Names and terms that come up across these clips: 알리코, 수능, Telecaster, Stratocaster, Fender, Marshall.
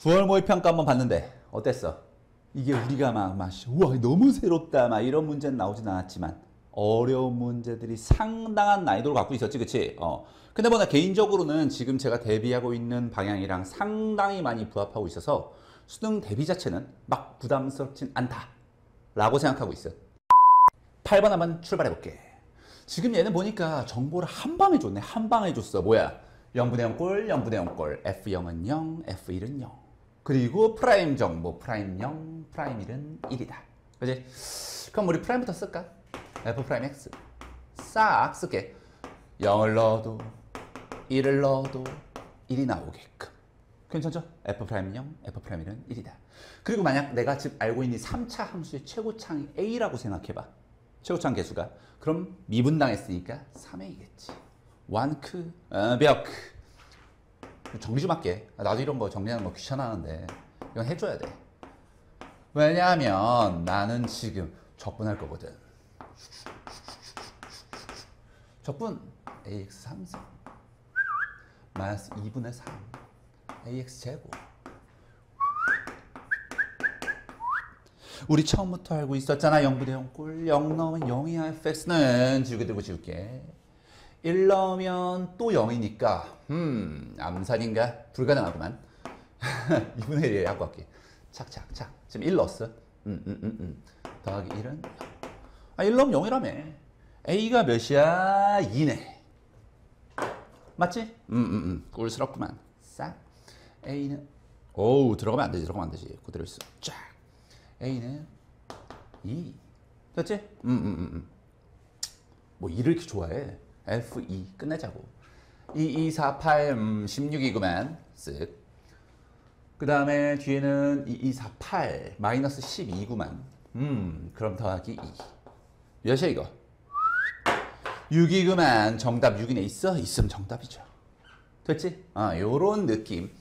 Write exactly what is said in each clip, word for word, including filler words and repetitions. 구월 모의평가 한번 봤는데 어땠어? 이게 우리가 막, 막 우와 너무 새롭다 막 이런 문제는 나오진 않았지만 어려운 문제들이 상당한 난이도를 갖고 있었지, 그치? 어. 근데 뭐 나 개인적으로는 지금 제가 대비하고 있는 방향이랑 상당히 많이 부합하고 있어서 수능 대비 자체는 막 부담스럽진 않다 라고 생각하고 있어. 팔 번 한번 출발해볼게. 지금 얘는 보니까 정보를 한방에 줬네. 한방에 줬어. 뭐야? 영분의 영꼴, 영분의 영꼴, 에프 영은 영, 에프 일은 영. 그리고 프라임 정보, 프라임 영, 프라임 일은 일이다. 그치? 그럼 우리 프라임부터 쓸까? 에프 프라임 엑스 싹 쓸게. 영을 넣어도 일을 넣어도 일이 나오게끔. 괜찮죠? 에프 프라임 영, 에프 프라임 일은 일이다. 그리고 만약 내가 지금 알고 있는 삼 차 함수의 최고창이 A라고 생각해봐. 최고창 개수가. 그럼 미분당했으니까 삼 에이겠지. 완크, 어, 벽. 정리 좀 할게. 나도 이런 거 정리하는 거 귀찮아하는데 이건 해줘야 돼. 왜냐하면 나는 지금 적분할 거거든. 적분 에이엑스 삼승 마이너스 이분의 삼 에이엑스 제곱. 우리 처음부터 알고 있었잖아. 영분의 영꼴, 영 넣으면 영이야. 에프 엑스는 지우개 들고 지울게. 일 넣으면 또 영이니까 음 암산인가? 불가능하구만. 이분의 일에 하고 할게. 착착착. 지금 일 넣었어. 음, 음, 음, 음. 더하기 일은 아, 일 넣으면 영이라며. A가 몇이야? 이네. 맞지? 음, 음, 음. 꿀스럽구만. 싹. A는 오우 들어가면 안 되지. 들어가면 안 되지. 그대로 있어. 쫙. A는 이. 됐지? 음, 음, 음, 음. 뭐 이를 이렇게 좋아해. 에프 이 끝내자고. 이, 이, 사, 팔, 음, 십육이구만. 쓱. 그 다음에 뒤에는 이, 이, 사, 팔 마이너스 십이구만. 음 그럼 더하기 이. 몇이야 이거? 육이구만. 정답 육이네. 있어? 있으면 정답이죠. 됐지? 아, 요런 느낌.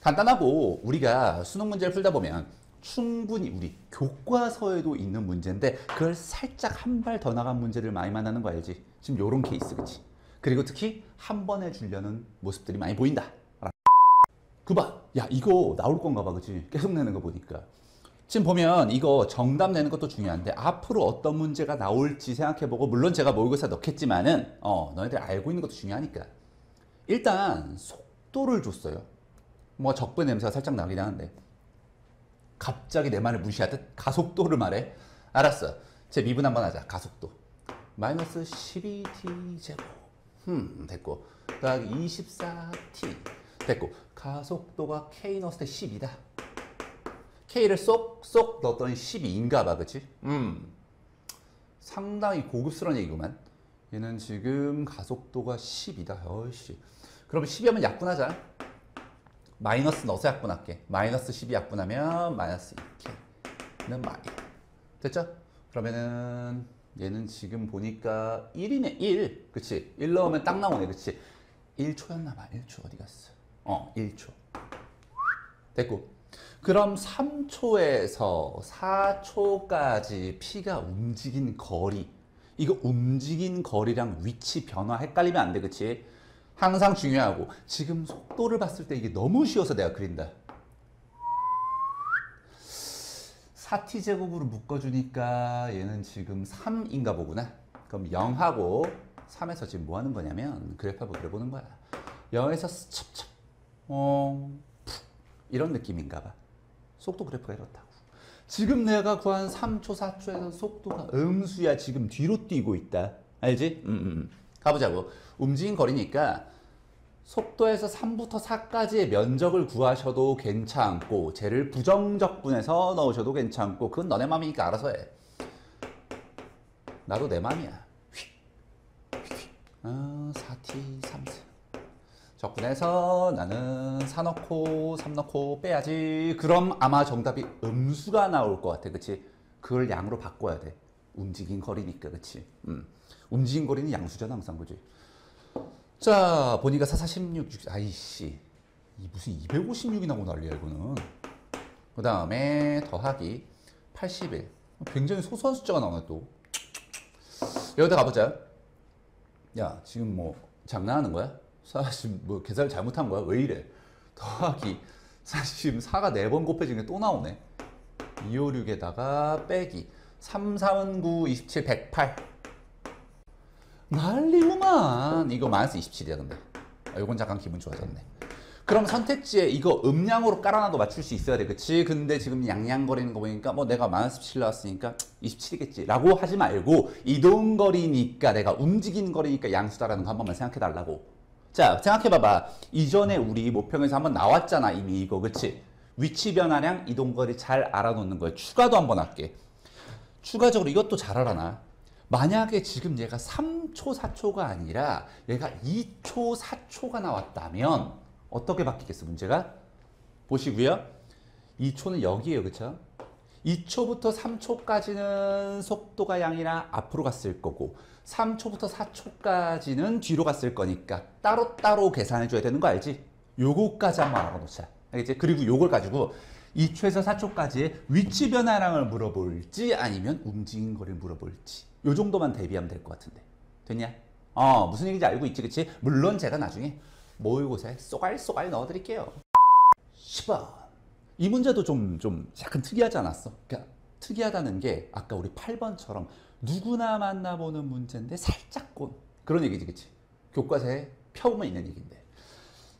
간단하고 우리가 수능 문제를 풀다 보면 충분히 우리 교과서에도 있는 문제인데 그걸 살짝 한 발 더 나간 문제를 많이 만나는 거 알지? 지금 요런 케이스, 그치? 그리고 특히 한 번에 주려는 모습들이 많이 보인다. 구 번. 야 이거 나올 건가 봐, 그치? 계속 내는 거 보니까. 지금 보면 이거 정답 내는 것도 중요한데 앞으로 어떤 문제가 나올지 생각해보고, 물론 제가 모의고사 넣겠지만은 어 너희들 알고 있는 것도 중요하니까. 일단 속도를 줬어요. 뭐 적분 냄새가 살짝 나긴 하는데 갑자기 내 말을 무시하듯 가속도를 말해. 알았어. 제 미분 한번 하자. 가속도 마이너스 십이 티 제곱. 음 됐고 더하기 이십사 티 됐고. 가속도가 K 넣었을 때 십이다. K를 쏙쏙 넣었더니 십이인가 봐, 그치? 음. 상당히 고급스러운 얘기구만. 얘는 지금 가속도가 십이다. 어이씨. 그러면 십이 하면 약분하자. 마이너스 넣어서 약분할게. 마이너스 십이 약분하면 마이너스 이 케이는 마이. 됐죠? 그러면은 얘는 지금 보니까 일이네. 일. 그치? 일 넣으면 딱 나오네. 그치? 일 초였나 봐. 일 초 어디 갔어? 어, 일 초. 됐고. 그럼 삼 초에서 사 초까지 P가 움직인 거리, 이거 움직인 거리랑 위치 변화 헷갈리면 안 돼, 그치? 항상 중요하고. 지금 속도를 봤을 때 이게 너무 쉬워서 내가 그린다. 사 티 제곱으로 묶어주니까 얘는 지금 삼인가 보구나. 그럼 영하고 삼에서 지금 뭐 하는 거냐면 그래프 한번 그려보는 거야. 영에서 찹찹 어, 이런 느낌인가 봐. 속도 그래프가 이렇다고. 지금 내가 구한 삼 초, 사 초에서 속도가 음수야. 지금 뒤로 뛰고 있다. 알지? 음, 음. 가보자고. 움직인 거리니까 속도에서 삼부터 사까지의 면적을 구하셔도 괜찮고 쟤를 부정적분해서 넣으셔도 괜찮고 그건 너네 맘이니까 알아서 해. 나도 내 맘이야. 휙, 휙. 어, 사 티 삼승. 적분해서 나는 사 넣고 삼 넣고 빼야지. 그럼 아마 정답이 음수가 나올 것 같아, 그치? 그걸 양으로 바꿔야 돼. 움직인 거리니까, 그치? 음. 움직인 거리는 양수잖아 항상, 그치? 자 보니까 사, 사, 십육, 육, 아이씨 무슨 이백오십육이 나고 난리야 이거는. 그 다음에 더하기 팔십일. 굉장히 소소한 숫자가 나오네 또. 여기다 가보자. 야 지금 뭐 장난하는 거야? 사실 뭐 계산을 잘못한 거야? 왜 이래? 더하기 사실 지금 사가 네 번 곱해지는 게 또 나오네. 이백오십육에다가 빼기 삼, 사, 구, 이십칠, 백팔. 난리구만. 이거 마이너스 이십칠이야 근데. 아, 요건 잠깐 기분 좋아졌네. 그럼 선택지에 이거 음량으로 깔아놔도 맞출 수 있어야 돼. 그치? 근데 지금 양양거리는 거 보니까 뭐 내가 마이너스 십칠 나왔으니까 이십칠이겠지 라고 하지 말고, 이동거리니까, 내가 움직이는 거리니까 양수다라는 거 한 번만 생각해 달라고. 자, 생각해봐봐. 이전에 우리 모평에서 한번 나왔잖아 이미 이거. 그치? 위치 변화량, 이동거리 잘 알아놓는 거예요. 추가도 한번 할게. 추가적으로 이것도 잘 알아놔. 만약에 지금 얘가 삼 초, 사 초가 아니라 얘가 이 초, 사 초가 나왔다면 어떻게 바뀌겠어 문제가? 보시고요. 이 초는 여기에요. 그쵸? 이 초부터 삼 초까지는 속도가 양이라 앞으로 갔을 거고, 삼 초부터 사 초까지는 뒤로 갔을 거니까 따로따로 계산해 줘야 되는 거 알지? 요거까지 한번 알아놓자. 알겠지? 그리고 요걸 가지고 이 초에서 사 초까지의 위치 변화량을 물어볼지 아니면 움직인 거를 물어볼지, 요 정도만 대비하면 될 것 같은데. 됐냐? 어, 무슨 얘기인지 알고 있지? 그치? 물론 제가 나중에 모의고사에 쏘갈쏘갈 넣어드릴게요. 십 번. 이 문제도 좀, 좀 약간 특이하지 않았어? 그러니까 특이하다는 게 아까 우리 팔 번처럼 누구나 만나보는 문제인데 살짝 꼰, 그런 얘기지. 그치? 교과서에 펴보면 있는 얘기인데.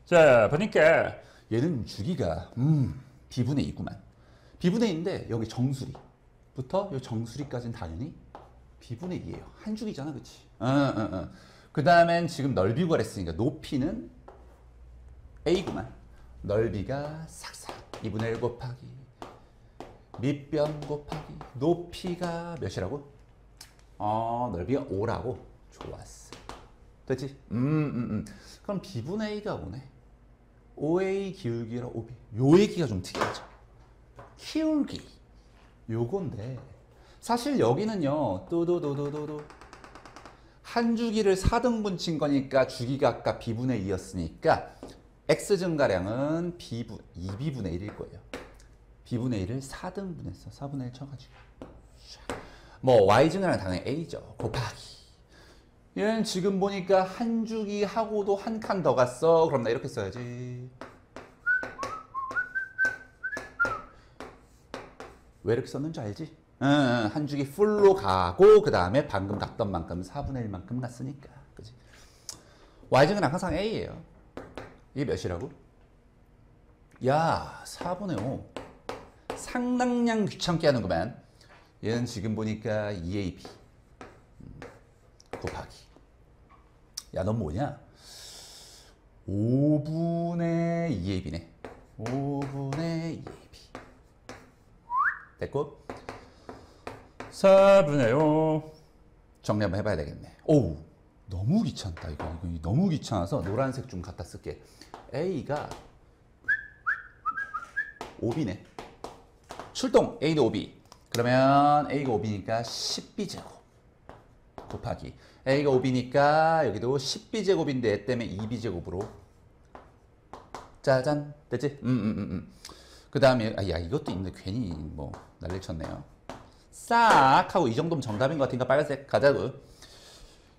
자, 보니까 얘는 주기가 음... 비분의 이구만. 비분의 이인데 여기 정수리부터 요 정수리까지는 당연히 비분의 이예요. 한 줄이잖아. 그치? 응, 응, 응. 그 다음엔 지금 넓이 구하랬으니까 높이는 A구만. 넓이가 싹싹 이분의 일 곱하기 밑변 곱하기 높이가 몇이라고? 어, 넓이가 오라고? 좋았어. 됐지? 음, 음, 음. 그럼 비분의 A가 오네. 오 에이 기울기랑 오 비. 요 얘기가 좀 특이하죠. 기울기. 요건데 사실 여기는요. 또도도도도도 한 주기를 사 등분 친 거니까 주기가 아까 비분의 이였으니까 x 증가량은 비분, 이 비분의 일일 거예요. 비분의 일을 사 등분했어. 사분의 일 쳐가지고. 뭐 y 증가량 당연히 a죠. 곱하기. 얘는 지금 보니까 한 주기 하고도 한 칸 더 갔어. 그럼 나 이렇게 써야지. 왜 이렇게 썼는지 알지? 응, 한 주기 풀로 가고 그 다음에 방금 갔던 만큼 사분의 일만큼 갔으니까. 그치? y증가량 항상 a예요. 이게 몇이라고? 야, 사분의 오. 상당량 귀찮게 하는구만. 얘는 지금 보니까 이 에이 비 곱하기. 야, 넌 뭐냐? 오분의 이 에이 비네. 오분의 이 에이 비. 됐고? 사분의 오. 정리 한번 해봐야 되겠네. 오우, 너무 귀찮다 이거. 이거 너무 귀찮아서 노란색 좀 갖다 쓸게. A가 오 비네. 출동! A도 오 비. 그러면 A가 오 비니까 십 비 제곱. 곱하기 A가 오 비니까 여기도 십 비 제곱인데 얘 때문에 이 비 제곱으로. 짜잔. 됐지? 음, 음, 음. 그 다음에 아, 야, 이것도 있는데 괜히 뭐 난리 쳤네요. 싹 하고 이 정도면 정답인 것 같으니까 빨간색 가자고.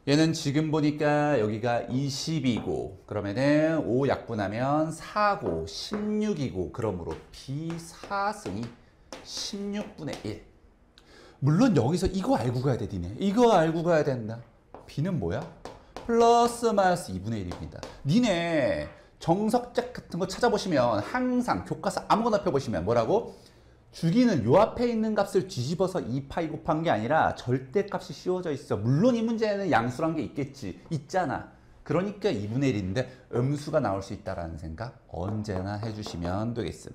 얘는 지금 보니까 여기가 이십이고 그러면은 오 약분하면 사고 십육이고 그러므로 비 사승이 십육분의 일. 물론 여기서 이거 알고 가야 돼. 니네 이거 알고 가야 된다. b는 뭐야? 플러스 마이너스 이분의 일입니다 니네 정석책 같은 거 찾아보시면 항상 교과서 아무거나 펴보시면 뭐라고? 주기는 요 앞에 있는 값을 뒤집어서 이 파이 곱한 게 아니라 절대값이 씌워져 있어. 물론 이 문제에는 양수란 게 있겠지. 있잖아. 그러니까 이분의 일인데 음수가 나올 수 있다라는 생각 언제나 해주시면 되겠음.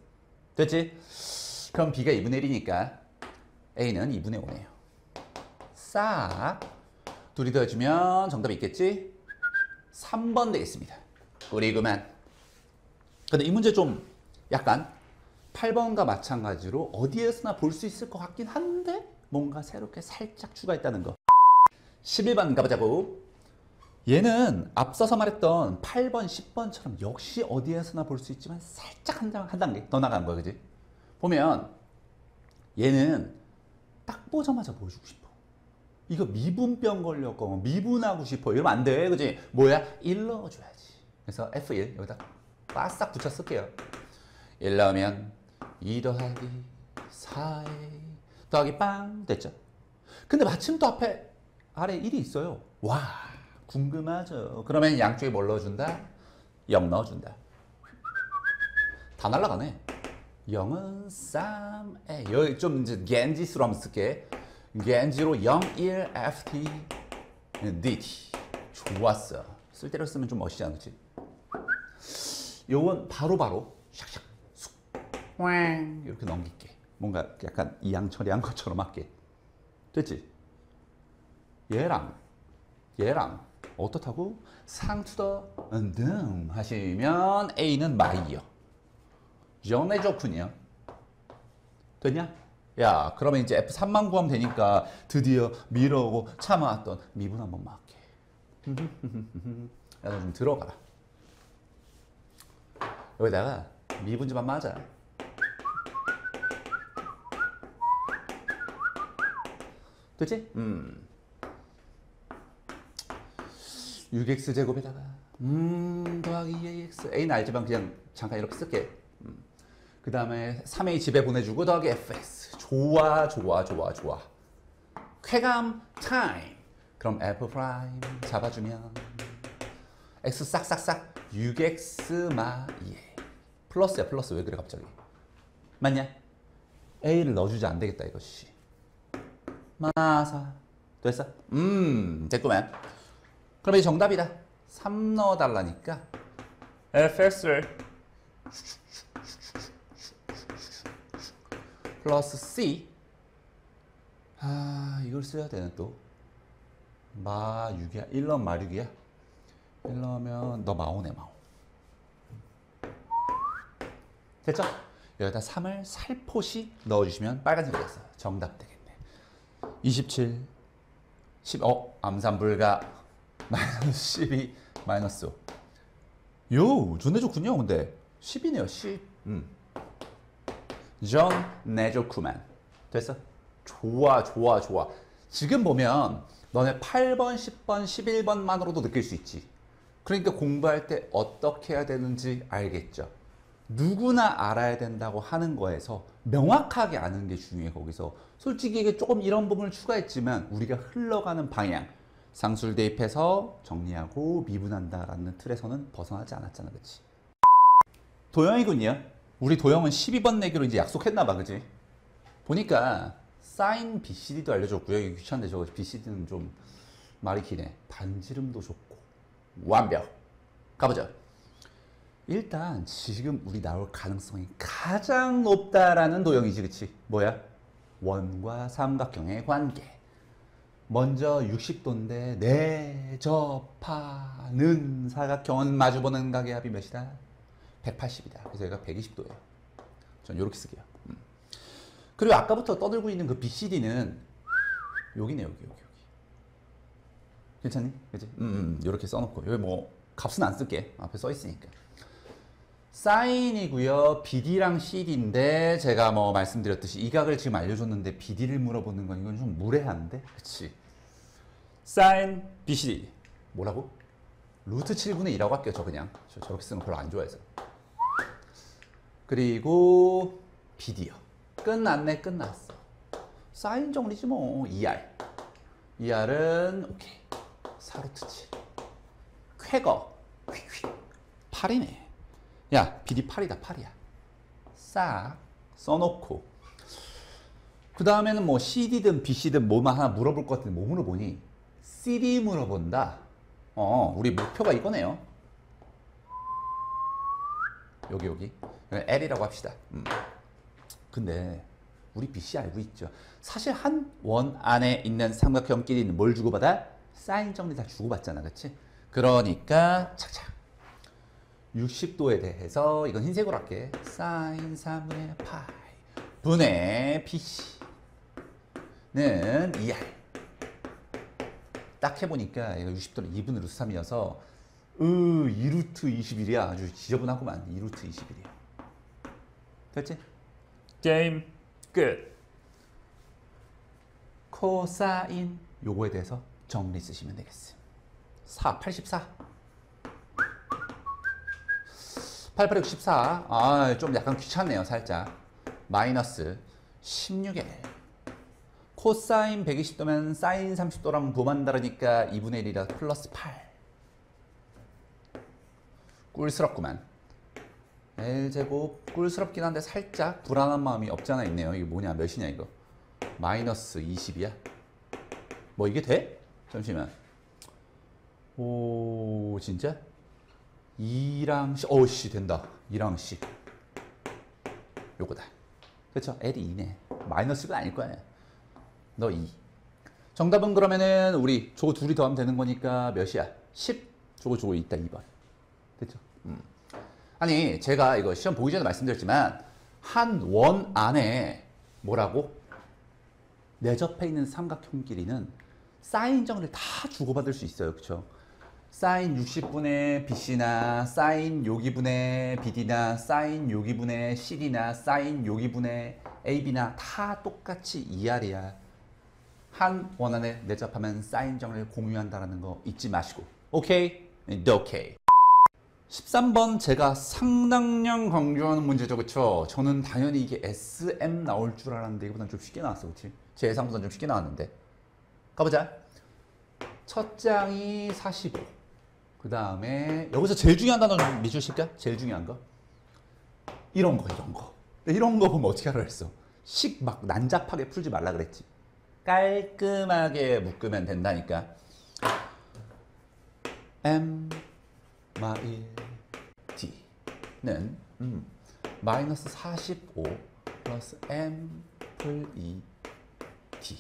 됐지? 그럼 b가 이분의 일이니까 A는 이분의 오네요. 싹 둘이 더해주면 정답이 있겠지? 삼 번 되겠습니다. 우리 그만. 근데 이 문제 좀 약간 팔 번과 마찬가지로 어디에서나 볼 수 있을 것 같긴 한데 뭔가 새롭게 살짝 추가했다는 거. 십일 번 가보자고. 얘는 앞서서 말했던 팔 번, 십 번처럼 역시 어디에서나 볼 수 있지만 살짝 한, 한 단계 더 나간 거야. 그지? 보면 얘는 딱 보자마자 보여주고 싶어. 이거 미분병 걸렸고 미분하고 싶어 이러면 안 돼. 그지? 뭐야? 일 넣어줘야지. 그래서 에프 일 여기다 바싹 붙여 쓸게요. 일 나오면 이 더하기 사에 더하기 빵 됐죠. 근데 마침 또 앞에 아래 일이 있어요. 와 궁금하죠. 그러면 양쪽에 뭘 넣어준다? 영 넣어준다. 다 날아가네. 영은 삼에 여기 좀 이제 겐지스러움 쓸게. 겐지로 영, 일, 에프티, 디티 좋았어. 쓸데로 쓰면 좀 멋있지 않지? 요건 바로바로 샥샥 쑥 이렇게 넘길게. 뭔가 약간 이양처리한 것처럼 할게. 됐지? 얘랑 얘랑 어떻다고? 상투더 등 하시면 A는 마이요. 정해졌군요. 됐냐? 야 그러면 이제 에프 삼만 구하면 되니까 드디어 미뤄오고 참아왔던 미분 한번 막게. 야 너 좀 들어가라. 여기다가 미분 좀 한번 하자. 됐지? 음. 육 엑스 제곱에다가 음 더하기 이 에이 엑스 A는 알지만 그냥 잠깐 이렇게 쓸게. 음. 그 다음에 삼 에이 집에 보내주고 더하기 에프 엑스 좋아 좋아 좋아 좋아 쾌감 타임. 그럼 F 프라임 잡아주면 X 싹싹싹 육 엑스 마 이 에이 플러스야. 플러스 왜 그래 갑자기 맞냐? A를 넣어주지 안되겠다 이것이 마사 됐어? 음 됐구만. 그럼 이제 정답이다. 삼 넣어달라니까 에프 엑스를 플러스 C 아 이걸 써야 되네 또 마 육이야? 일 넣으면 마 육이야? 일 넣으면 너 마오네 마오 됐죠? 여기다 삼을 살포시 넣어주시면 빨간색이 됐어. 정답 되겠네. 이십칠 십 어? 암산불가 마이너스 십이 마이너스 오 요! 존나 좋군요. 근데 십이네요 십 음. 전 내조쿠만 됐어? 좋아 좋아 좋아. 지금 보면 너네 팔 번, 십 번, 십일 번만으로도 느낄 수 있지. 그러니까 공부할 때 어떻게 해야 되는지 알겠죠. 누구나 알아야 된다고 하는 거에서 명확하게 아는 게 중요해. 거기서 솔직히 이게 조금 이런 부분을 추가했지만 우리가 흘러가는 방향 상술 대입해서 정리하고 미분한다라는 틀에서는 벗어나지 않았잖아. 그치? 도형이군요. 우리 도형은 십이 번 내기로 이제 약속했나봐. 그지? 보니까 사인 비씨디도 알려줬고요. 이거 귀찮은데 저거 비씨디는 좀 말이 기네. 반지름도 좋고 완벽. 가보죠. 일단 지금 우리 나올 가능성이 가장 높다라는 도형이지. 그치? 뭐야? 원과 삼각형의 관계. 먼저 육십 도인데 내접하는 사각형은 마주보는 각의 합이 몇이다? 백팔십이다. 그래서 얘가 백이십 도예요. 전 이렇게 쓸게요. 음. 그리고 아까부터 떠들고 있는 그 비씨디는 여기네. 여기 여기 여기. 괜찮니? 그치? 음, 음, 이렇게 써놓고 여기 뭐 값은 안 쓸게. 앞에 써 있으니까. 사인이고요. 비디랑 씨디인데 제가 뭐 말씀드렸듯이 이 각을 지금 알려줬는데 비디를 물어보는 건 이건 좀 무례한데? 그치? 사인 비씨디 뭐라고? 루트 칠 분의 이라고 할게요. 저 그냥 저 저렇게 쓰는 별로 안 좋아해서. 그리고 비디요. 끝났네. 끝났어. 사인 정리지 뭐. 이 알 이 알은 오케이 사 루트 칠 쾌거 휙휙 팔이네. 야 비디 팔이다. 팔이야. 싹 써놓고 그 다음에는 뭐 씨디든 비씨든 뭐만 하나 물어볼 것 같은데 뭐 물어보니? 씨디 물어본다. 어, 우리 목표가 이거네요. 여기 여기 L이라고 합시다. 음. 근데 우리 비씨 알고 있죠. 사실 한 원 안에 있는 삼각형끼리는 뭘 주고받아? 사인 정리 다 주고받잖아. 그치? 그러니까 착착 육십 도에 대해서 이건 흰색으로 할게. 사인 삼분의 파이 분의 비씨는 이 알 딱 해보니까 얘가 육십 도는 이 분의 루트 삼이어서 으 이 루트 이십일이야. 아주 지저분하구만. 이 루트 이십일이야. 됐지? 게임 끝. 코사인 요거에 대해서 정리 쓰시면 되겠어. 사, 팔십사 팔, 팔, 육, 십사. 아, 좀 약간 귀찮네요, 살짝. 마이너스 십육에 일. 코사인 백이십 도면 사인 삼십 도랑 부만 다르니까 이분의 일이라 플러스 팔. 꿀스럽구만. L제곱 꿀스럽긴 한데 살짝 불안한 마음이 없지 않아 있네요. 이게 뭐냐, 몇이냐 이거. 마이너스 이십이야? 뭐 이게 돼? 잠시만. 오, 진짜? 이랑 씨, 어우 씨 된다. 이랑 씨. 요거다. 그쵸? L이 이네. 마이너스가 아닐 거야. 너 이. 정답은 그러면은 우리 저거 둘이 더하면 되는 거니까 몇이야? 십. 저거 저거 있다 이 번. 됐죠? 음. 아니 제가 이거 시험 보기 전에 말씀드렸지만 한 원 안에 뭐라고? 내접해 있는 삼각형끼리는 사인 정리를 다 주고받을 수 있어요. 그렇죠? 사인 육십 분의 비씨나 사인 요기분의 비디나 사인 요기분의 씨디나 사인 요기분의 에이비나 다 똑같이 이알이야. 한 원 안에 내접하면 사인 정리를 공유한다는 거 잊지 마시고. 오케이? 오케이. 십삼 번 제가 상당량 강조하는 문제죠. 그쵸? 저는 당연히 이게 에스엠 나올 줄 알았는데 이거보단 좀 쉽게 나왔어. 그치? 제 예상보단 좀 쉽게 나왔는데 가보자. 첫 장이 사십오. 그 다음에 여기서 제일 중요한 단어 좀 미주실까? 제일 중요한 거 이런 거 이런 거 이런 거 보면 어떻게 하라 그랬어? 식 막 난잡하게 풀지 말라 그랬지. 깔끔하게 묶으면 된다니까. M 마일 D는 음, 마이너스 사십오 플러스 M 플 이 D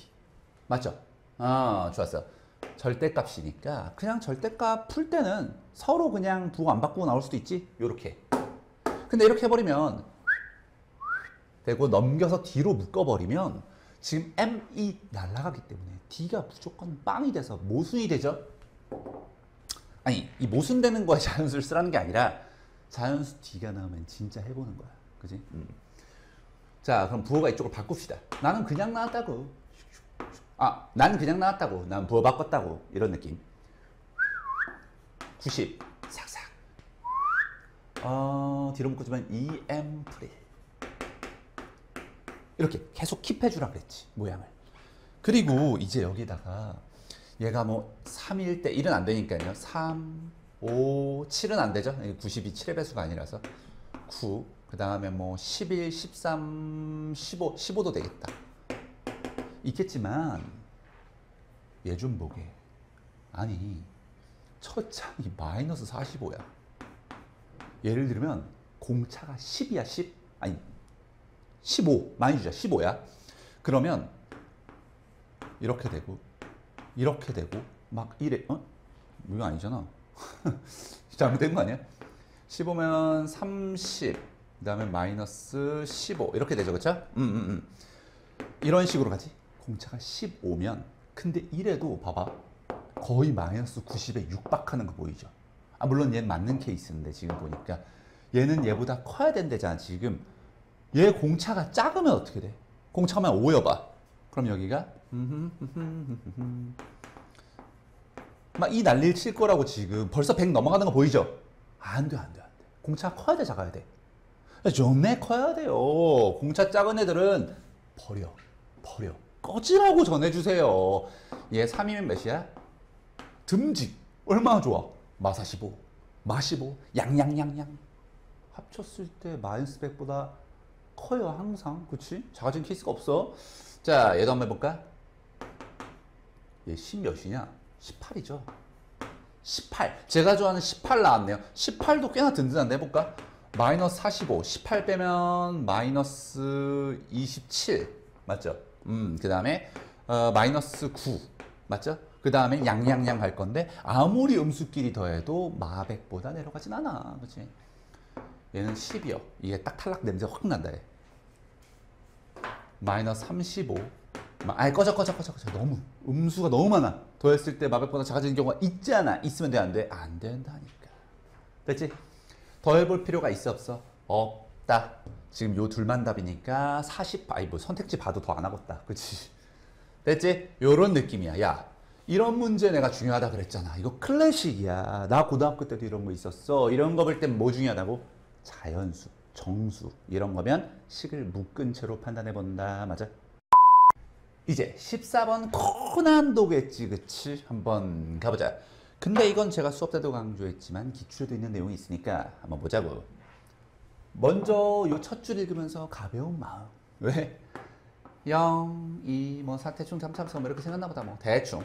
맞죠? 아 좋았어. 절대값이니까 그냥 절대값 풀 때는 서로 그냥 부호 안 바꾸고 나올 수도 있지? 요렇게. 근데 이렇게 해버리면 되고 넘겨서 D로 묶어버리면 지금 M이 날아가기 때문에 D가 무조건 빵이 돼서 모순이 되죠? 아니 이 모순되는 거에 자연수를 쓰라는 게 아니라 자연수 D가 나오면 진짜 해보는 거야. 그지? 음. 자 그럼 부호가 이쪽을 바꿉시다. 나는 그냥 나왔다고. 아 난 그냥 나왔다고. 난 부호 바꿨다고. 이런 느낌. 구십 삭삭. 어 뒤로 묶어주면 이엠 프릴. 이렇게 계속 킵해주라 그랬지 모양을. 그리고 이제 여기다가 얘가 뭐 삼일 때 일은 안 되니까요. 삼, 오, 칠은 안 되죠. 구십이 칠의 배수가 아니라서. 구, 그 다음에 뭐 십일, 십삼, 십오, 십오도 되겠다. 있겠지만 얘 좀 보게. 아니 첫 장이 마이너스 사십오야. 예를 들면 공차가 십이야. 십. 아니 십오 많이 주자. 십오야. 그러면 이렇게 되고 이렇게 되고 막 이래. 어? 이거 아니잖아. 잘못된 거 아니야? 십오면 삼십 그 다음에 마이너스 십오 이렇게 되죠. 그쵸? 음, 음, 음. 이런 식으로 가지. 공차가 십오면 근데 이래도 봐봐 거의 마이너스 구십에 육박하는 거 보이죠? 아 물론 얘는 맞는 케이스인데 지금 보니까 얘는 얘보다 커야 된대잖아. 지금 얘 공차가 작으면 어떻게 돼? 공차만 오여봐. 그럼 여기가 막 이 난리를 칠 거라고. 지금 벌써 백 넘어가는 거 보이죠? 안 돼, 안 돼, 안 돼. 공차가 커야 돼, 작아야 돼? 존내 커야 돼요. 공차 작은 애들은 버려, 버려. 꺼지라고 전해주세요. 얘 삼이면 몇이야? 듬직. 얼마나 좋아? 마사 십오, 마 십오, 양양양양. 합쳤을 때 마이너스 백보다 커요, 항상. 그치? 작아진 케이스가 없어. 자, 얘도 한번 해볼까? 얘 십 몇이냐? 십팔이죠. 십팔. 제가 좋아하는 십팔 나왔네요. 십팔도 꽤나 든든한데 해볼까? 마이너스 사십오. 십팔 빼면 마이너스 이십칠. 맞죠? 음, 그 다음에 어, 마이너스 구. 맞죠? 그 다음에 양양양 갈 건데 아무리 음수끼리 더해도 마백보다 내려가진 않아. 그치? 얘는 십이요. 이게 딱 탈락 냄새 확 난다. 얘. 마이너스 삼십오. 아예 꺼져 꺼져 꺼져 꺼져. 너무 음수가 너무 많아. 더했을 때 마백보다 작아지는 경우가 있잖아. 있으면 돼 안 돼? 안 된다니까. 됐지? 더해볼 필요가 있어 없어? 없다. 지금 요 둘만 답이니까 사십. 아니 뭐 선택지 봐도 더 안 하겠다. 그치? 됐지? 요런 느낌이야. 야 이런 문제 내가 중요하다 그랬잖아. 이거 클래식이야. 나 고등학교 때도 이런 거 있었어. 이런 거 볼 땐 뭐 중요하다고? 자연수, 정수 이런 거면 식을 묶은 채로 판단해 본다. 맞아? 이제 십사 번 고난도겠지, 그치? 한번 가보자. 근데 이건 제가 수업 때도 강조했지만 기출에도 있는 내용이 있으니까 한번 보자고. 먼저 요 첫 줄 읽으면서 가벼운 마음. 왜? 영, 이, 뭐 사, 대충 삼, 사, 사, 이렇게 생각나보다. 뭐 대충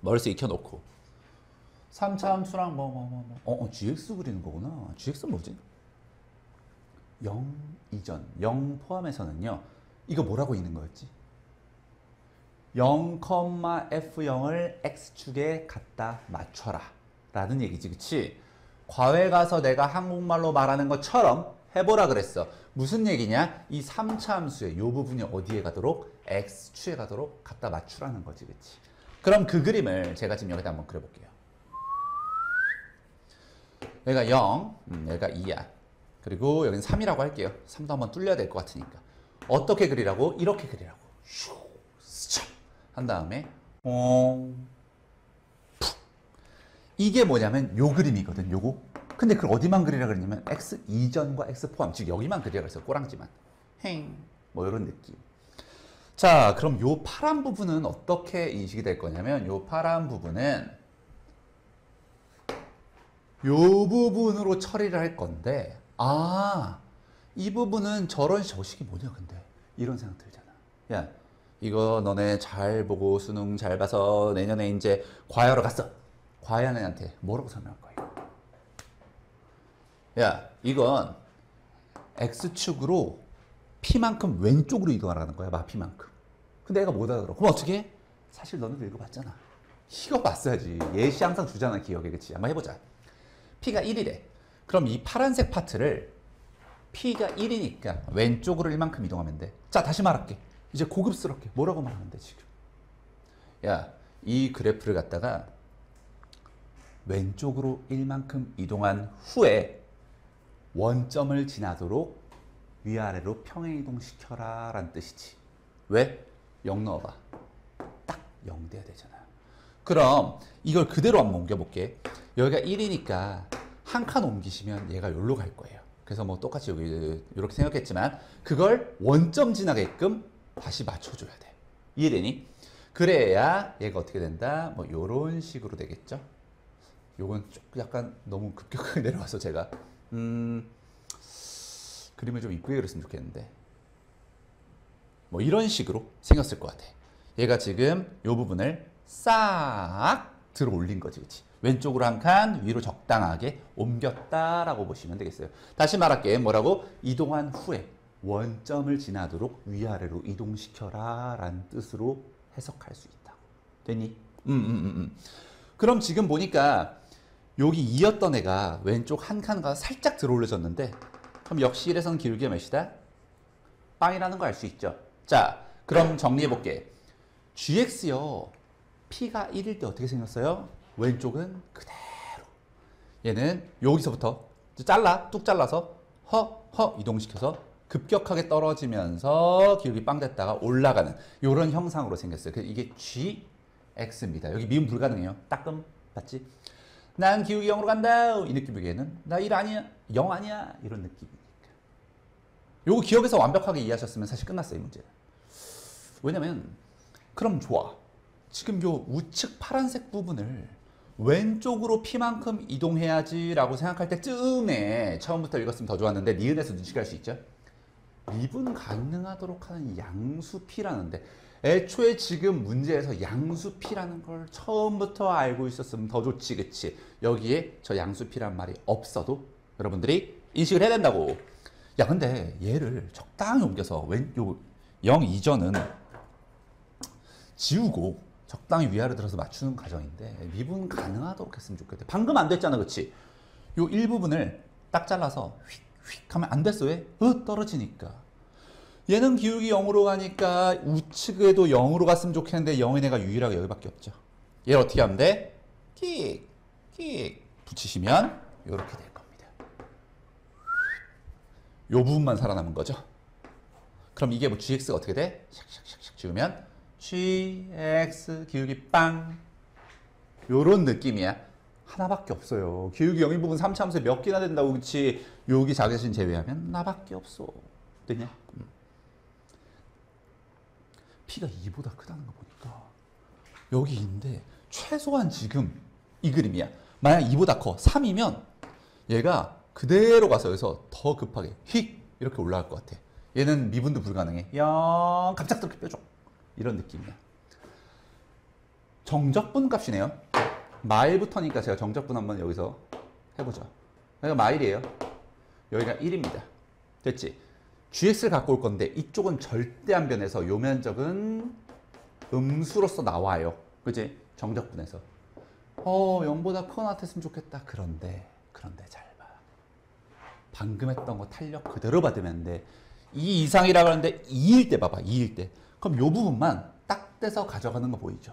머릿속에 익혀놓고 삼, 함수랑 뭐 뭐 뭐 뭐 어, 어, 지엑스 그리는 거구나. 지엑스는 뭐지? 영 이전, 영 포함해서는요. 이거 뭐라고 있는 거였지? 영, 에프 영을 X축에 갖다 맞춰라 라는 얘기지, 그치? 과외 가서 내가 한국말로 말하는 것처럼 해보라 그랬어. 무슨 얘기냐? 이 삼 차 함수의 요 부분이 어디에 가도록? X축에 가도록 갖다 맞추라는 거지, 그치? 그럼 그 그림을 제가 지금 여기다 한번 그려볼게요. 여기가 영, 음, 여기가 이야. 그리고 여기는 삼이라고 할게요. 삼도 한번 뚫려야 될 것 같으니까. 어떻게 그리라고? 이렇게 그리라고. 슈, 스쳐. 한 다음에 옹, 푹. 이게 뭐냐면 요 그림이거든, 요거. 근데 그걸 어디만 그리라 그랬냐면 x 이전과 x 포함, 즉 여기만 그리라 그랬어요. 꼬랑지만. 행, 뭐 이런 느낌. 자, 그럼 요 파란 부분은 어떻게 인식이 될 거냐면 요 파란 부분은 요 부분으로 처리를 할 건데, 아, 이 부분은 저런 저식이 뭐냐 근데 이런 생각 들잖아. 야, 이거 너네 잘 보고 수능 잘 봐서 내년에 이제 과외하러 갔어. 과외하는 애한테 뭐라고 설명할 거야? 야, 이건 X축으로 P만큼 왼쪽으로 이동하라는 거야. 마피만큼. 근데 애가 못 알아들어. 그럼 어떻게 해? 사실 너네도 읽어봤잖아. 이거 봤어야지. 예시 항상 주잖아, 기억에. 그치? 한번 해보자. P가 일이래. 그럼 이 파란색 파트를 P가 일이니까 왼쪽으로 일만큼 이동하면 돼. 자, 다시 말할게. 이제 고급스럽게 뭐라고 말하면 돼, 지금? 야, 이 그래프를 갖다가 왼쪽으로 일만큼 이동한 후에 원점을 지나도록 위아래로 평행이동시켜라 라는 뜻이지. 왜? 영 넣어봐. 딱 영 돼야 되잖아. 그럼 이걸 그대로 한번 옮겨볼게. 여기가 일이니까 한 칸 옮기시면 얘가 여기로 갈 거예요. 그래서 뭐 똑같이 여기 이렇게 생각했지만 그걸 원점 지나게끔 다시 맞춰줘야 돼. 이해되니? 그래야 얘가 어떻게 된다? 뭐 요런 식으로 되겠죠? 요건 조금 약간 너무 급격하게 내려와서 제가 음... 그림을 좀 이쁘게 그렸으면 좋겠는데 뭐 이런 식으로 생겼을 것 같아. 얘가 지금 요 부분을 싹 들어 올린 거지, 그치? 왼쪽으로 한 칸, 위로 적당하게 옮겼다라고 보시면 되겠어요. 다시 말할게. 뭐라고? 이동한 후에 원점을 지나도록 위아래로 이동시켜라 라는 뜻으로 해석할 수 있다. 됐니? 음, 음, 음, 음. 그럼 지금 보니까 여기 이었던 애가 왼쪽 한 칸과 살짝 들어올려졌는데 그럼 역시 일에서는 기울기가 몇이다? 빵이라는 거 알 수 있죠? 자, 그럼 정리해볼게. 지엑스요. P가 일일 때 어떻게 생겼어요? 왼쪽은 그대로. 얘는 여기서부터 잘라, 뚝 잘라서 허, 허 이동시켜서 급격하게 떨어지면서 기울기 빵 됐다가 올라가는 이런 형상으로 생겼어요. 이게 지엑스입니다. 여기 미음 불가능해요. 따끔, 봤지? 난 기울기 영으로 간다. 이 느낌이기에는 나 일 아니야, 영 아니야 이런 느낌이니까. 요거 기억에서 완벽하게 이해하셨으면 사실 끝났어요, 이 문제. 왜냐면 그럼 좋아. 지금 요 우측 파란색 부분을 왼쪽으로 P만큼 이동해야지 라고 생각할 때쯤에 처음부터 읽었으면 더 좋았는데 니은에서 눈치 갈 수 있죠? 미분 가능하도록 하는 양수 P라는데 애초에 지금 문제에서 양수 P라는 걸 처음부터 알고 있었으면 더 좋지, 그치? 여기에 저 양수 P란 말이 없어도 여러분들이 인식을 해야 된다고. 야, 근데 얘를 적당히 옮겨서 왼, 요 영 이전은 지우고 적당히 위아래 들어서 맞추는 과정인데 미분 가능하도록 했으면 좋겠대. 방금 안 됐잖아, 그치? 요 일부분을 딱 잘라서 휙 휙 하면 안 됐어. 왜? 으 떨어지니까. 얘는 기울기 영으로 가니까 우측에도 영으로 갔으면 좋겠는데 영의 내가 유일하게 여기밖에 없죠. 얘를 어떻게 하면 돼? 킥, 킥 붙이시면 이렇게 될 겁니다. 요 부분만 살아남은 거죠. 그럼 이게 뭐 지엑스가 어떻게 돼? 샥샥샥샥 지우면 지엑스 기울기 빵 요런 느낌이야. 하나밖에 없어요. 교육이 영인 부분 삼 차함수에 몇 개나 된다고, 그렇지? 여기 자격신 제외하면 나밖에 없어. 되냐? 음. P가 이보다 크다는 거 보니까 여기 인데 최소한 지금 이 그림이야. 만약 이보다 커, 삼이면 얘가 그대로 가서 여기서 더 급하게 휙 이렇게 올라갈 것 같아. 얘는 미분도 불가능해. 영 갑작스럽게 빼줘. 이런 느낌이야. 정적분 값이네요. 마일부터니까 제가 정적분 한번 여기서 해보죠. 여기가 마일이에요. 여기가 일입니다. 됐지? 지엑스를 갖고 올 건데 이쪽은 절대 안 변해서 요 면적은 음수로서 나와요. 그치? 정적분에서. 어, 영보다 큰 같았으면 좋겠다. 그런데, 그런데 잘 봐. 방금 했던 거 탄력 그대로 받으면 돼. 이 이상이라고 하는데 이일 때 봐봐. 이일 때. 그럼 요 부분만 딱 떼서 가져가는 거 보이죠?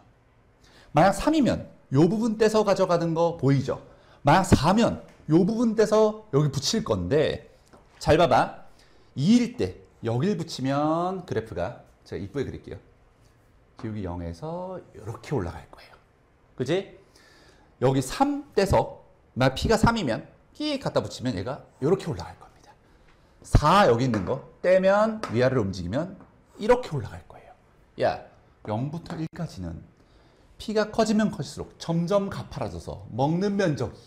만약 삼이면 요 부분 떼서 가져가는 거 보이죠? 만약 사면 요 부분 떼서 여기 붙일 건데 잘 봐봐. 이일 때 여길 붙이면 그래프가 제가 이쁘게 그릴게요. 기울기 영에서 이렇게 올라갈 거예요. 그지? 여기 삼 떼서 만약 P가 삼이면 끼익 갖다 붙이면 얘가 이렇게 올라갈 겁니다. 사 여기 있는 거 떼면 위아래로 움직이면 이렇게 올라갈 거예요. 야, 영부터 일까지는 P가 커지면 커질수록 점점 가파라져서 먹는 면적이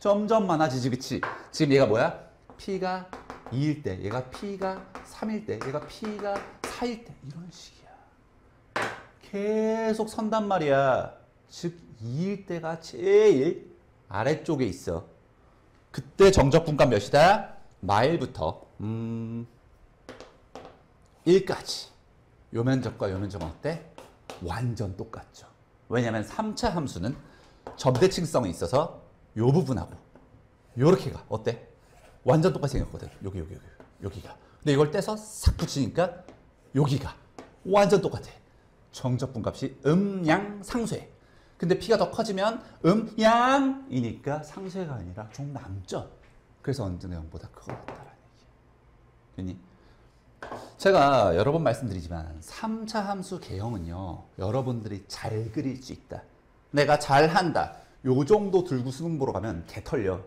점점 많아지지, 그치? 지금 얘가 뭐야? P가 이일 때, 얘가 P가 삼일 때, 얘가 P가 사일 때 이런 식이야. 계속 선단 말이야. 즉 이일 때가 제일 아래쪽에 있어. 그때 정적분값 몇이다? 마일부터 음... 일까지. 요 면적과 요 면적은 어때? 완전 똑같죠. 왜냐면 삼 차 함수는 점대칭성이 있어서 요 부분하고 요렇게 가. 어때? 완전 똑같이 생겼거든. 여기 여기 여기 여기가. 근데 이걸 떼서 싹 붙이니까 여기가 완전 똑같아. 정적분 값이 음양 상쇄. 근데 P가 더 커지면 음양이니까 상쇄가 아니라 종남점. 그래서 언제나 영보다 크거나 같다라는 얘기야. 제가 여러 번 말씀드리지만 삼 차 함수 개형은요, 여러분들이 잘 그릴 수 있다, 내가 잘한다 요 정도 들고 수능 보러 가면 개털려.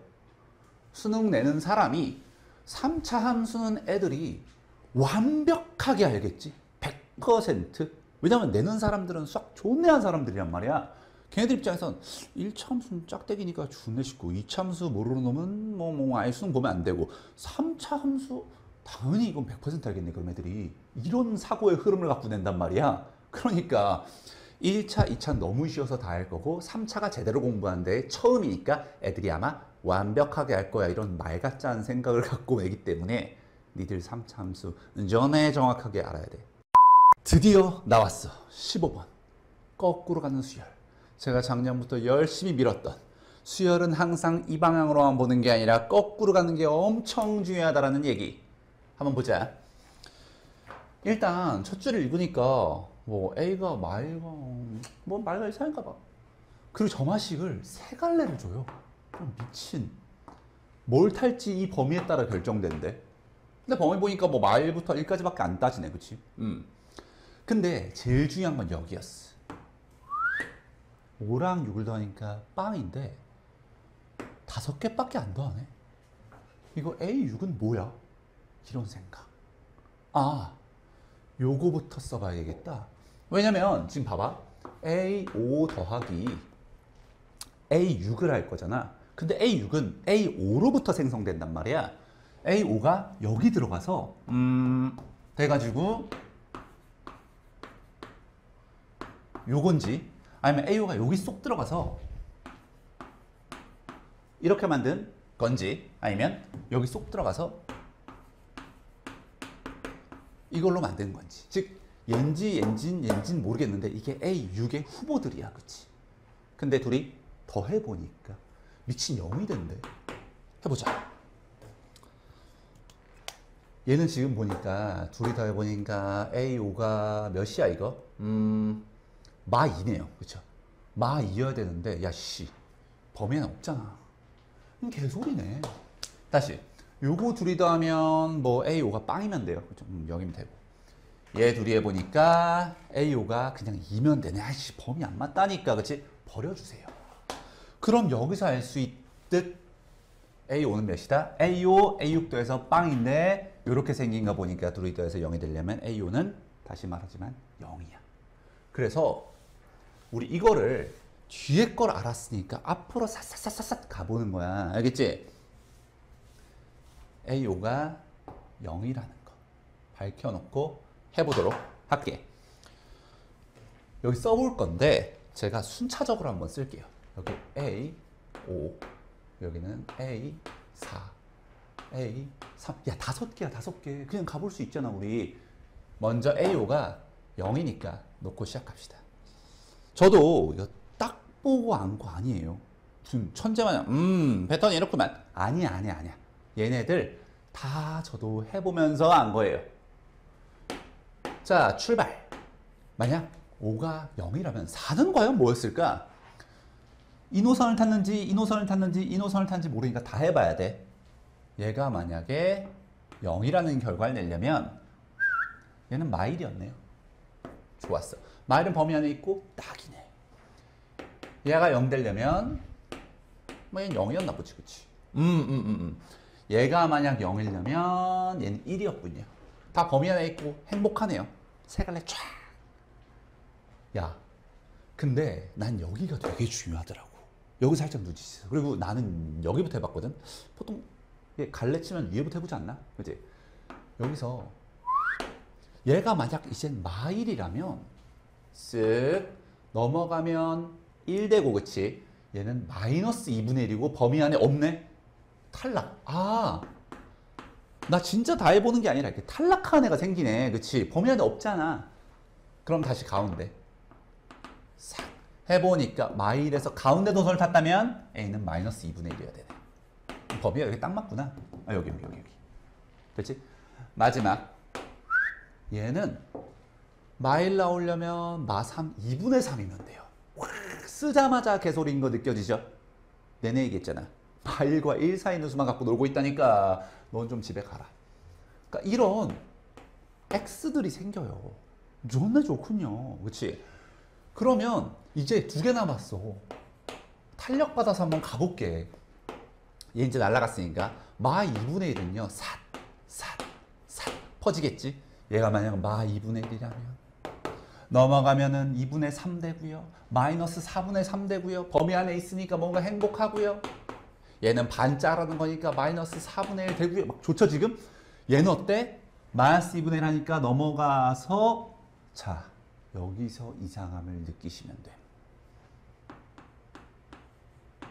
수능 내는 사람이 삼 차 함수는 애들이 완벽하게 알겠지. 백 퍼센트. 왜냐면 내는 사람들은 싹 존내한 사람들이란 말이야. 걔네들 입장에선 일 차 함수는 짝대기니까 존내 쉽고, 이 차 함수 모르는 놈은 뭐, 뭐 아예 수능 보면 안 되고, 삼 차 함수 당연히 이건 백 퍼센트 알겠네. 그럼 애들이 이런 사고의 흐름을 갖고 낸단 말이야. 그러니까 일 차, 이 차 너무 쉬워서 다 알 거고, 삼 차가 제대로 공부하는 데 처음이니까 애들이 아마 완벽하게 알 거야. 이런 말 같지 않은 생각을 갖고 오기 때문에 니들 삼 차 함수 전에 정확하게 알아야 돼. 드디어 나왔어. 십오 번. 거꾸로 가는 수열. 제가 작년부터 열심히 밀었던 수열은 항상 이 방향으로만 보는 게 아니라 거꾸로 가는 게 엄청 중요하다라는 얘기. 한번 보자. 일단 첫 줄을 읽으니까 뭐 A가 마일과 뭐 마일과 일사인가 봐. 그리고 점화식을 세 갈래를 줘요. 미친. 뭘 탈지 이 범위에 따라 결정된대. 근데 범위 보니까 뭐 마일부터 일까지밖에 안 따지네, 그치? 음. 근데 제일 중요한 건 여기였어. 오랑 육을 더하니까 빵인데 다섯 개밖에 안 더하네. 이거 에이 육은 뭐야? 이런 생각. 아, 요거부터 써봐야겠다. 왜냐면 지금 봐봐. 에이 오 더하기 에이 육을 할 거잖아. 근데 에이 육은 에이 오로부터 생성된단 말이야. 에이 오가 여기 들어가서 음... 돼가지고 요건지, 아니면 에이 오가 여기 쏙 들어가서 이렇게 만든 건지, 아니면 여기 쏙 들어가서 이걸로 만든 건지. 즉 옌지, 옌진, 옌진 모르겠는데 이게 에이 육의 후보들이야, 그치? 근데 둘이 더해보니까 미친 영이 된대. 해보자. 얘는 지금 보니까 둘이 더해보니까 에이 오가 몇이야 이거? 음... 마 이네요. 그쵸? 마 이여야 되는데 야 씨, 범위에는 없잖아. 개소리네. 다시 요거 둘이 더하면 뭐 에이 오가 빵이면 돼요. 그쵸? 음, 영이면 되고, 얘 둘이 해보니까 에이 오가 그냥 이면 되네. 아이씨, 범위 안 맞다니까, 그치? 버려주세요. 그럼 여기서 알 수 있듯 에이 오는 몇이다? 에이 오, 에이 육도에서 영인데 이렇게 생긴가 보니까 드루이더에서 영이 되려면 에이 오는 다시 말하지만 영이야. 그래서 우리 이거를 뒤에 걸 알았으니까 앞으로 샅샅샅 가보는 거야. 알겠지? 에이 오가 영이라는 거 밝혀놓고 해보도록 할게. 여기 써볼 건데 제가 순차적으로 한번 쓸게요. 여기 에이 오, 여기는 에이 사, 에이 삼. 야, 다섯 개야, 다섯 개. 그냥 가볼 수 있잖아, 우리. 먼저 에이 오가 영이니까 놓고 시작합시다. 저도 이거 딱 보고 안 거 아니에요. 무슨 천재마냥 음, 패턴이 이렇구만. 아니야, 아니야, 아니야. 얘네들 다 저도 해보면서 안 거예요. 자, 출발. 만약 오가 영이라면 사는 과연 뭐였을까? 이 노선을 탔는지 이 노선을 탔는지 이 노선을 탔는지 모르니까 다 해봐야 돼. 얘가 만약에 영이라는 결과를 내려면 얘는 마일이었네요. 좋았어. 마일은 범위 안에 있고 딱이네. 얘가 영 되려면 뭐 얘는 영이었나 보지, 그치? 음, 음, 음, 음. 얘가 만약 영이려면 얘는 일이었군요. 다 범위 안에 있고 행복하네요. 세 갈래 쫙. 야, 근데 난 여기가 되게 중요하더라고. 여기 살짝 눈치 있어. 그리고 나는 여기부터 해봤거든. 보통 얘 갈래 치면 위에부터 해보지 않나? 그치? 여기서 얘가 만약 이제 마일이라면 쓱 넘어가면 일 되고, 그치? 얘는 마이너스 이분의 일이고 범위 안에 없네? 탈락. 아, 나 진짜 다 해보는 게 아니라 이렇게 탈락한 애가 생기네. 그치? 범위 안에 없잖아. 그럼 다시 가운데 싹 해보니까 마일에서 가운데 노선을 탔다면 A는 마이너스 이분의 일이어야 되네. 범위가 여기 딱 맞구나. 아, 여기 여기 여기 여기. 그렇지? 마지막 얘는 마일 나오려면 마삼 이분의 삼이면 돼요. 쓰자마자 개소리인 거 느껴지죠? 내내 얘기했잖아. 마일과 일 사이 있는 수만 갖고 놀고 있다니까. 넌 좀 집에 가라. 그러니까 이런 X들이 생겨요. 존나 좋군요. 그렇지? 그러면 이제 두 개 남았어. 탄력받아서 한번 가볼게. 얘 이제 날아갔으니까 마 이분의 일은요 삿, 삿, 삿 퍼지겠지. 얘가 만약 마 이분의 일이라면 넘어가면은 이분의 삼 되고요, 마이너스 사분의 삼 되고요, 범위 안에 있으니까 뭔가 행복하고요. 얘는 반짜라는 거니까 마이너스 사분의 일 되고요. 막 좋죠 지금? 얘는 어때? 마이너스 이분의 일 하니까 넘어가서, 자, 여기서 이상함을 느끼시면 돼.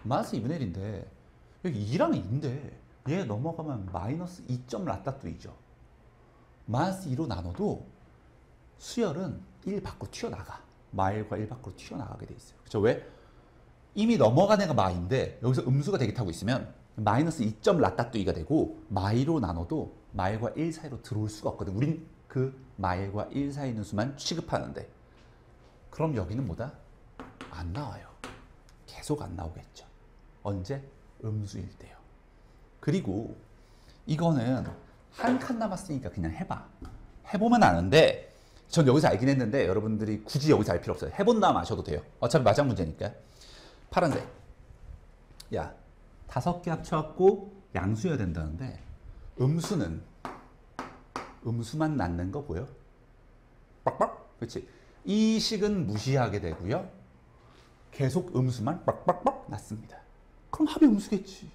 마이너스 이분의 일인데 여기 이랑 이인데 얘 넘어가면 마이너스 이 점 라따뚜이죠. 마이너스 이로 나눠도 수열은 일 밖으로 튀어나가. 마일과 일 밖으로 튀어나가게 돼 있어요. 그쵸? 왜? 이미 넘어간 애가 마인데 여기서 음수가 대기타고 있으면 마이너스 이 점 라따뚜이가 되고, 마이로 나눠도 마일과 일 사이로 들어올 수가 없거든. 우린 그 마일과 일 사이 있는 수만 취급하는데. 그럼 여기는 뭐다? 안 나와요. 계속 안 나오겠죠. 언제? 음수일 때요. 그리고 이거는 한 칸 남았으니까 그냥 해봐. 해보면 아는데, 전 여기서 알긴 했는데 여러분들이 굳이 여기서 알 필요 없어요. 해본 다음 아셔도 돼요. 어차피 마지막 문제니까. 파란색. 야, 다섯 개 합쳐갖고 양수여야 된다는데 음수는 음수만 낳는 거 보여? 빡빡. 그렇지? 이 식은 무시하게 되고요. 계속 음수만 빡빡빡 낳습니다. 그럼 합이 음수겠지.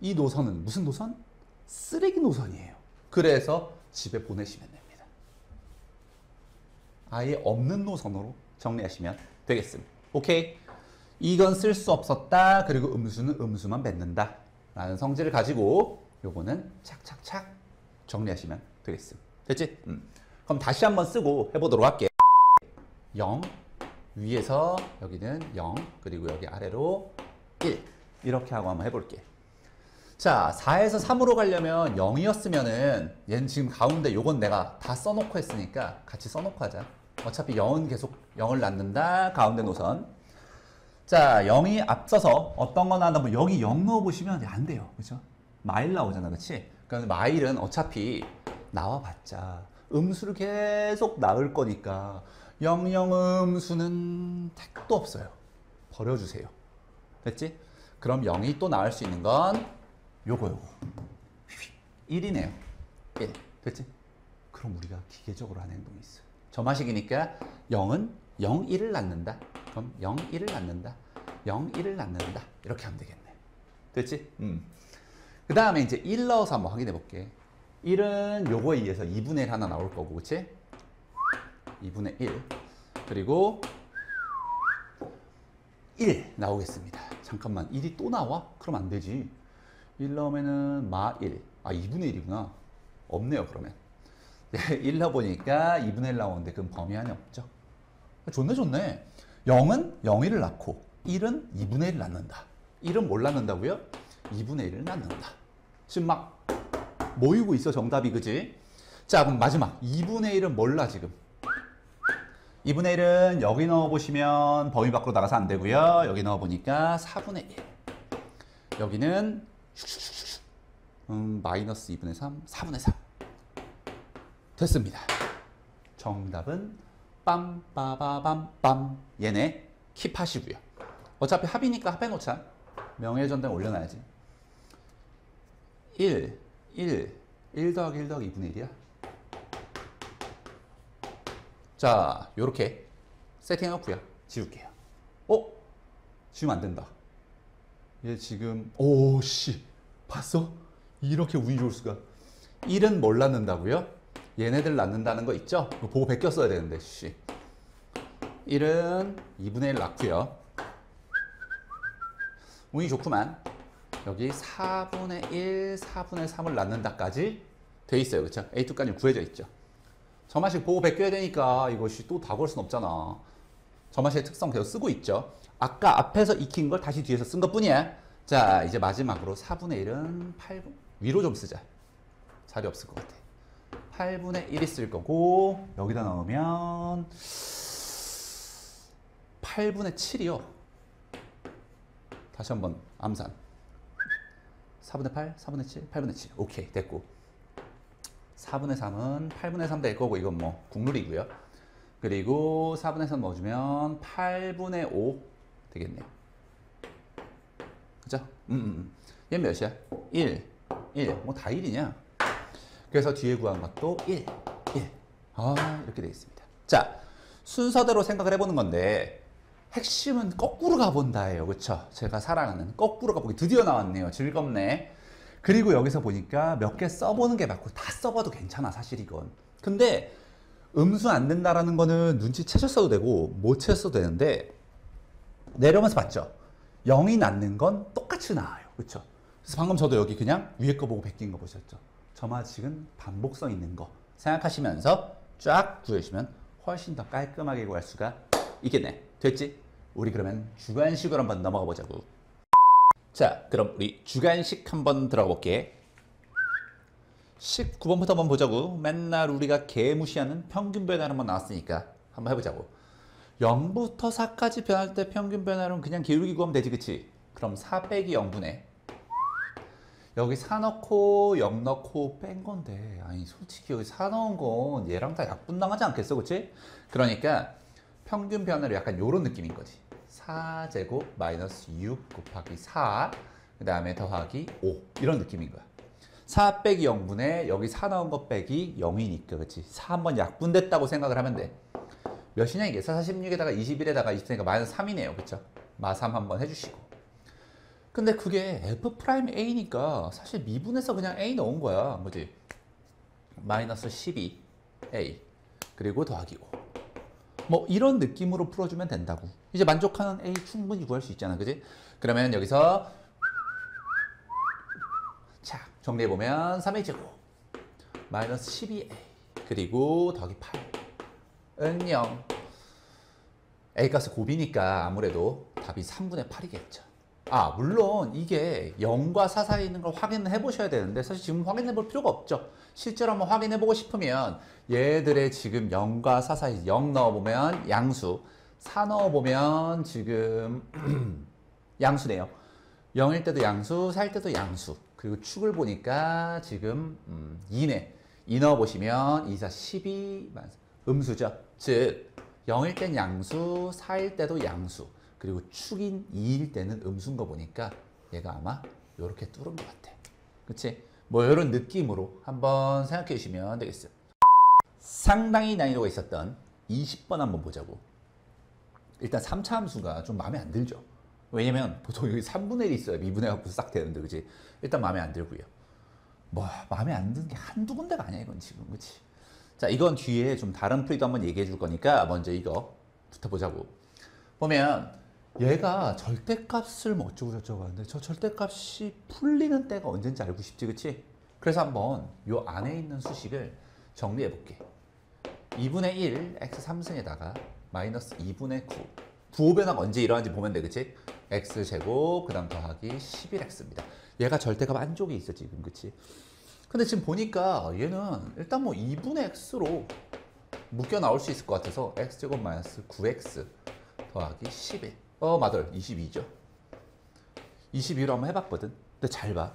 이 노선은 무슨 노선? 쓰레기 노선이에요. 그래서 집에 보내시면 됩니다. 아예 없는 노선으로 정리하시면 되겠습니다. 오케이? 이건 쓸 수 없었다. 그리고 음수는 음수만 뱉는다 라는 성질을 가지고 요거는 착착착 정리하시면 되겠습니다. 됐지? 음. 그럼 다시 한번 쓰고 해보도록 할게. 영, 위에서 여기는 영, 그리고 여기 아래로 일, 이렇게 하고 한번 해볼게. 자, 사에서 삼으로 가려면 영이었으면은 얘는 지금 가운데 요건 내가 다 써놓고 했으니까 같이 써놓고 하자. 어차피 영은 계속 영을 낳는다. 가운데 노선. 자, 영이 앞서서 어떤 거나 하다 보면 여기 영 넣어보시면 안 돼요. 그죠? 마일 나오잖아. 그치? 그러니까 마일은 어차피 나와봤자 음수를 계속 나올 거니까 영영 음수는 택도 없어요. 버려주세요. 됐지? 그럼 영이 또 나올 수 있는 건 요거 요거 일이네요. 일. 됐지? 그럼 우리가 기계적으로 하는 행동이 있어요. 점화식이니까 영은 영, 일을 낳는다. 그럼 영, 일을 낳는다. 영, 일을 낳는다. 이렇게 하면 되겠네. 됐지? 음. 그 다음에 이제 일 넣어서 한번 확인해 볼게. 일은 요거에 의해서 이분의 일 하나 나올 거고, 그치? 이분의 일. 그리고 일 나오겠습니다. 잠깐만, 일이 또 나와? 그럼 안 되지. 일 넣으면은 마 일. 아, 이분의 일이구나. 없네요, 그러면. 일 넣어보니까 이분의 일 나오는데 그럼 범위 안에 없죠. 좋네, 좋네. 영은 영, 일을 낳고, 일은 이분의 일을 낳는다. 일은 뭘 낳는다고요? 이분의 일을 낳는다. 지금 막 모이고 있어, 정답이, 그지? 자, 그럼 마지막. 이분의 일은 뭘 낳아, 지금? 이분의 일은 여기 넣어보시면 범위 밖으로 나가서 안 되고요. 여기 넣어보니까 사분의 일. 여기는 음, 마이너스 이분의 삼, 사분의 삼. 됐습니다. 정답은 빰빠바밤빰. 얘네 킵하시고요. 어차피 합이니까 합해놓자. 명예전당 올려놔야지. 일, 일, 일 더하기 일 더하기 이분의 일이야. 자, 요렇게 세팅해놓고요. 지울게요. 어? 지우면 안 된다. 얘 지금, 오씨, 봤어? 이렇게 운이 좋을 수가. 일은 뭘 낳는다고요? 얘네들 낳는다는 거 있죠? 이거 보고 베꼈어야 되는데, 씨. 일은 이분의 일 낳고요. 운이 좋구만. 여기 사분의 일, 사분의 삼을 낳는다까지 돼 있어요. 그쵸? 에이 이까지 구해져 있죠. 점화식 보고 베껴야 되니까 이것이 또 다 걸 순 없잖아. 점화식의 특성 계속 쓰고 있죠. 아까 앞에서 익힌 걸 다시 뒤에서 쓴 것 뿐이야. 자, 이제 마지막으로 사분의 일은 팔분, 위로 좀 쓰자. 자리 없을 것 같아. 팔분의 일이 쓸 거고, 여기다 넣으면 팔분의 칠이요. 다시 한번 암산. 사분의 팔, 사분의 칠, 팔분의 칠. 오케이, 됐고. 사분의 삼은 팔분의 삼 될 거고, 이건 뭐 국룰이고요. 그리고 사분의 삼 넣어주면 팔분의 오 되겠네요. 그죠? 음, 음. 얘 몇이야? 일, 일. 뭐 다 일이냐? 그래서 뒤에 구한 것도 일, 일. 아, 이렇게 되어 있습니다. 자, 순서대로 생각을 해보는 건데, 핵심은 거꾸로 가본다예요. 그쵸? 제가 사랑하는 거꾸로 가보기 드디어 나왔네요. 즐겁네. 그리고 여기서 보니까 몇 개 써보는 게 맞고, 다 써봐도 괜찮아, 사실 이건. 근데 음수 안 된다라는 거는 눈치채셨어도 되고 못 채셨어도 되는데, 내려오면서 봤죠? 영이 낳는 건 똑같이 나와요. 그쵸? 그래서 방금 저도 여기 그냥 위에 거 보고 베낀 거 보셨죠? 점화식은 반복성 있는 거 생각하시면서 쫙 구해주시면 훨씬 더 깔끔하게 구할 수가 있겠네. 됐지? 우리 그러면 주관식으로 한번 넘어가 보자고. 자, 그럼 우리 주관식 한번 들어가 볼게. 십구 번부터 한번 보자고. 맨날 우리가 개무시하는 평균 변화율 한번 나왔으니까 한번 해보자고. 영부터 사까지 변할 때 평균 변화율은 그냥 기울기 구하면 되지, 그치? 그럼 사 빼기 영분의. 여기 사 넣고 영 넣고 뺀 건데, 아니 솔직히 여기 사 넣은 건 얘랑 다 약분당하지 않겠어, 그치? 그러니까 평균 변화로 약간 요런 느낌인 거지. 사 제곱 마이너스 육 곱하기 사, 그 다음에 더하기 오, 이런 느낌인 거야. 사 빼기 영분의 여기 사 나온 거 빼기 영이니까, 그치? 사 한번 약분됐다고 생각을 하면 돼. 몇이냐 이게? 사십육에다가 이십일에다가 이십사니까 마이너스 삼이네요, 그쵸? 마삼 한번 해주시고. 근데 그게 에프 프라임 에이니까 사실 미분해서 그냥 A 넣은 거야, 뭐지? 마이너스 십이 에이, 그리고 더하기 오. 뭐 이런 느낌으로 풀어주면 된다고. 이제 만족하는 A 충분히 구할 수 있잖아, 그지? 그러면 여기서 자, 정리해보면 삼 에이 제곱 마이너스 십이 에이, 그리고 더하기 팔은 영. A값이 곱이니까 아무래도 답이 삼분의 팔이겠죠. 아, 물론 이게 영과 사 사이에 있는 걸 확인을 해보셔야 되는데, 사실 지금 확인해 볼 필요가 없죠. 실제로 한번 확인해 보고 싶으면 얘들의 지금 영과 사 사이 영 넣어보면 양수, 사 넣어보면 지금 양수네요. 영일 때도 양수, 사일 때도 양수. 그리고 축을 보니까 지금 음, 이네. 이 넣어보시면 이, 사, 십이 음수죠. 즉 영일 땐 양수, 사일 때도 양수. 그리고 축인 이일 때는 음수인 거 보니까 얘가 아마 이렇게 뚫은 것 같아. 그치? 뭐 이런 느낌으로 한번 생각해 주시면 되겠어요. 상당히 난이도가 있었던 이십 번 한번 보자고. 일단 삼차 함수가 좀 마음에 안 들죠. 왜냐면 보통 여기 삼분의 일이 있어요. 미분해갖고 싹 되는데, 그치? 일단 마음에 안 들고요. 뭐 마음에 안 드는 게 한두 군데가 아니야 이건 지금, 그치? 자, 이건 뒤에 좀 다른 풀이도 한번 얘기해 줄 거니까 먼저 이거부터 보자고. 보면 얘가 절대값을 뭐 어쩌고 저쩌고 하는데 저 절대값이 풀리는 때가 언젠지 알고 싶지, 그치? 그래서 한번 요 안에 있는 수식을 정리해 볼게. 이분의 일 엑스 삼승에다가 마이너스 이분의 구, 구호변화가 언제 일어나는지 보면 돼, 그치? 엑스 제곱 그 다음 더하기 십일 엑스입니다 얘가 절대값 안쪽에 있어 지금, 그치? 근데 지금 보니까 얘는 일단 뭐 이분의 엑스로 묶여 나올 수 있을 것 같아서 엑스 제곱 마이너스 구 엑스 더하기 십일, 어 맞아요 이십이죠 이십이로 한번 해봤거든. 근데 잘 봐,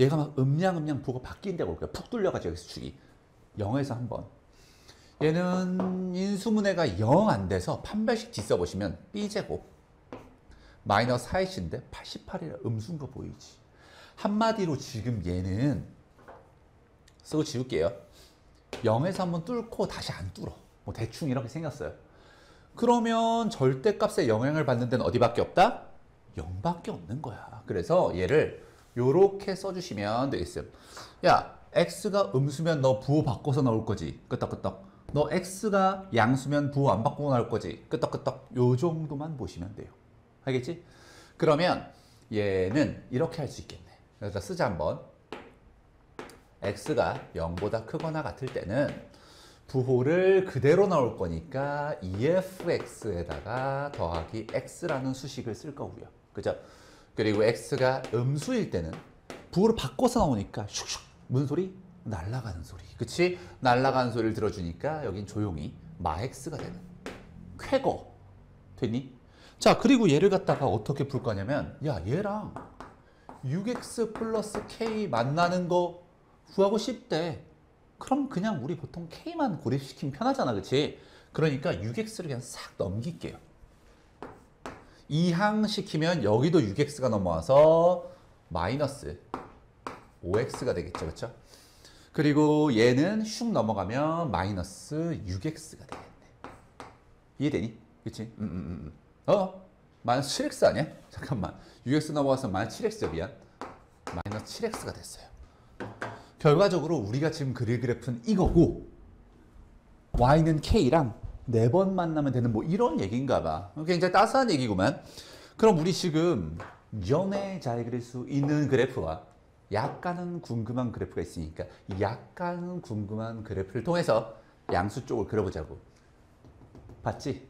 얘가 막 음양음양 부호가 바뀐다고 올 거야. 푹 뚫려가지고 여기서 축이 영에서 한번, 얘는 인수분해가 영 안 돼서 판별식 뒤 써보시면 비 제곱 마이너스 사 엑스인데 팔십팔이라 음수인 거 보이지. 한마디로 지금 얘는 쓰고 지울게요. 영에서 한번 뚫고 다시 안 뚫어. 뭐 대충 이렇게 생겼어요. 그러면 절대값에 영향을 받는 데는 어디밖에 없다? 영밖에 없는 거야. 그래서 얘를 요렇게 써주시면 되겠어요. 야, x가 음수면 너 부호 바꿔서 나올 거지. 끄떡끄떡. 너 x가 양수면 부호 안 바꾸고 나올 거지. 끄떡끄떡. 요 정도만 보시면 돼요. 알겠지? 그러면 얘는 이렇게 할 수 있겠네. 그래서 쓰자 한번. x가 영보다 크거나 같을 때는 부호를 그대로 나올 거니까 이 에프 엑스에다가 더하기 x라는 수식을 쓸 거고요. 그죠? 그리고 x가 음수일 때는 부호를 바꿔서 나오니까 슉슉 무슨 소리? 날아가는 소리. 그치? 날아가는 소리를 들어주니까 여긴 조용히 마엑스가 되는 쾌거. 됐니? 자, 그리고 얘를 갖다가 어떻게 풀 거냐면, 야, 얘랑 육 엑스 플러스 k 만나는 거 구하고 싶대. 그럼 그냥 우리 보통 k만 고립시키면 편하잖아, 그치? 그러니까 육 엑스를 그냥 싹 넘길게요. 이항 시키면 여기도 육 엑스가 넘어와서 마이너스 오 엑스가 되겠죠, 그쵸? 그리고 얘는 슉 넘어가면 마이너스 육 엑스가 되겠네. 이해되니? 그치? 음, 음, 음. 어? 마이너스 칠 엑스 아니야? 잠깐만, 육 엑스 넘어가서 마이너스 칠 엑스야, 미안. 마이너스 칠 엑스가 됐어요. 결과적으로 우리가 지금 그릴 그래프는 이거고, y는 k랑 네 번 만나면 되는 뭐 이런 얘기인가 봐. 굉장히 따스한 얘기구만. 그럼 우리 지금 연애 잘 그릴 수 있는 그래프와 약간은 궁금한 그래프가 있으니까 약간은 궁금한 그래프를 통해서 양수 쪽을 그려보자고. 봤지?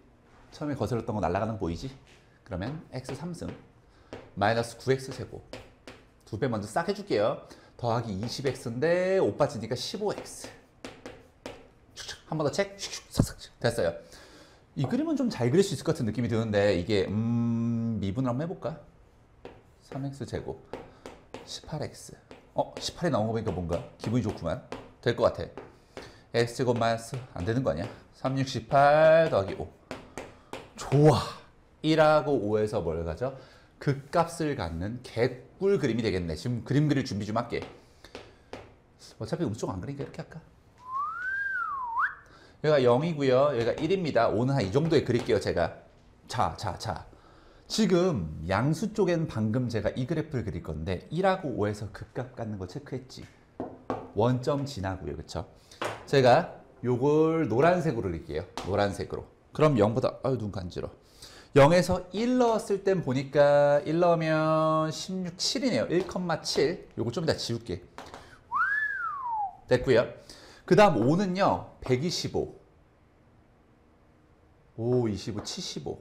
처음에 거슬렀던 거 날아가는 거 보이지? 그러면 엑스 삼승 마이너스 구 엑스 제곱 두 배 먼저 싹 해줄게요. 더하기 이십 엑스인데 오 빠지니까 십오 엑스. 한 번 더 체크. 됐어요. 이 그림은 좀 잘 그릴 수 있을 것 같은 느낌이 드는데, 이게 음... 미분을 한번 해볼까? 삼 엑스 제곱 십팔 엑스. 어? 십팔이 나온 거 보니까 뭔가 기분이 좋구만. 될 것 같아. x제곱 마이너스 안 되는 거 아니야? 삼, 육, 십팔 더하기 오. 좋아. 일하고 오에서 뭘 가져? 극값을 갖는 개꿀 그림이 되겠네. 지금 그림 그릴 준비 좀 할게. 어차피 음쪽 안 그리니까 이렇게 할까? 여기가 영이고요. 여기가 일입니다. 오는 한 이 정도에 그릴게요, 제가. 자, 자, 자. 지금 양수 쪽엔 방금 제가 이 그래프를 그릴 건데 일하고 오에서 극값 갖는 거 체크했지. 원점 지나고요, 그쵸? 제가 요걸 노란색으로 그릴게요. 노란색으로. 그럼 영보다, 아유, 눈 간지러. 영에서 일 넣었을 땐 보니까 일 넣으면 십육, 칠이네요. 일 점 칠. 요거 좀 이따 지울게. 됐고요. 그 다음 오는요. 백이십오. 오, 이십오, 칠십오.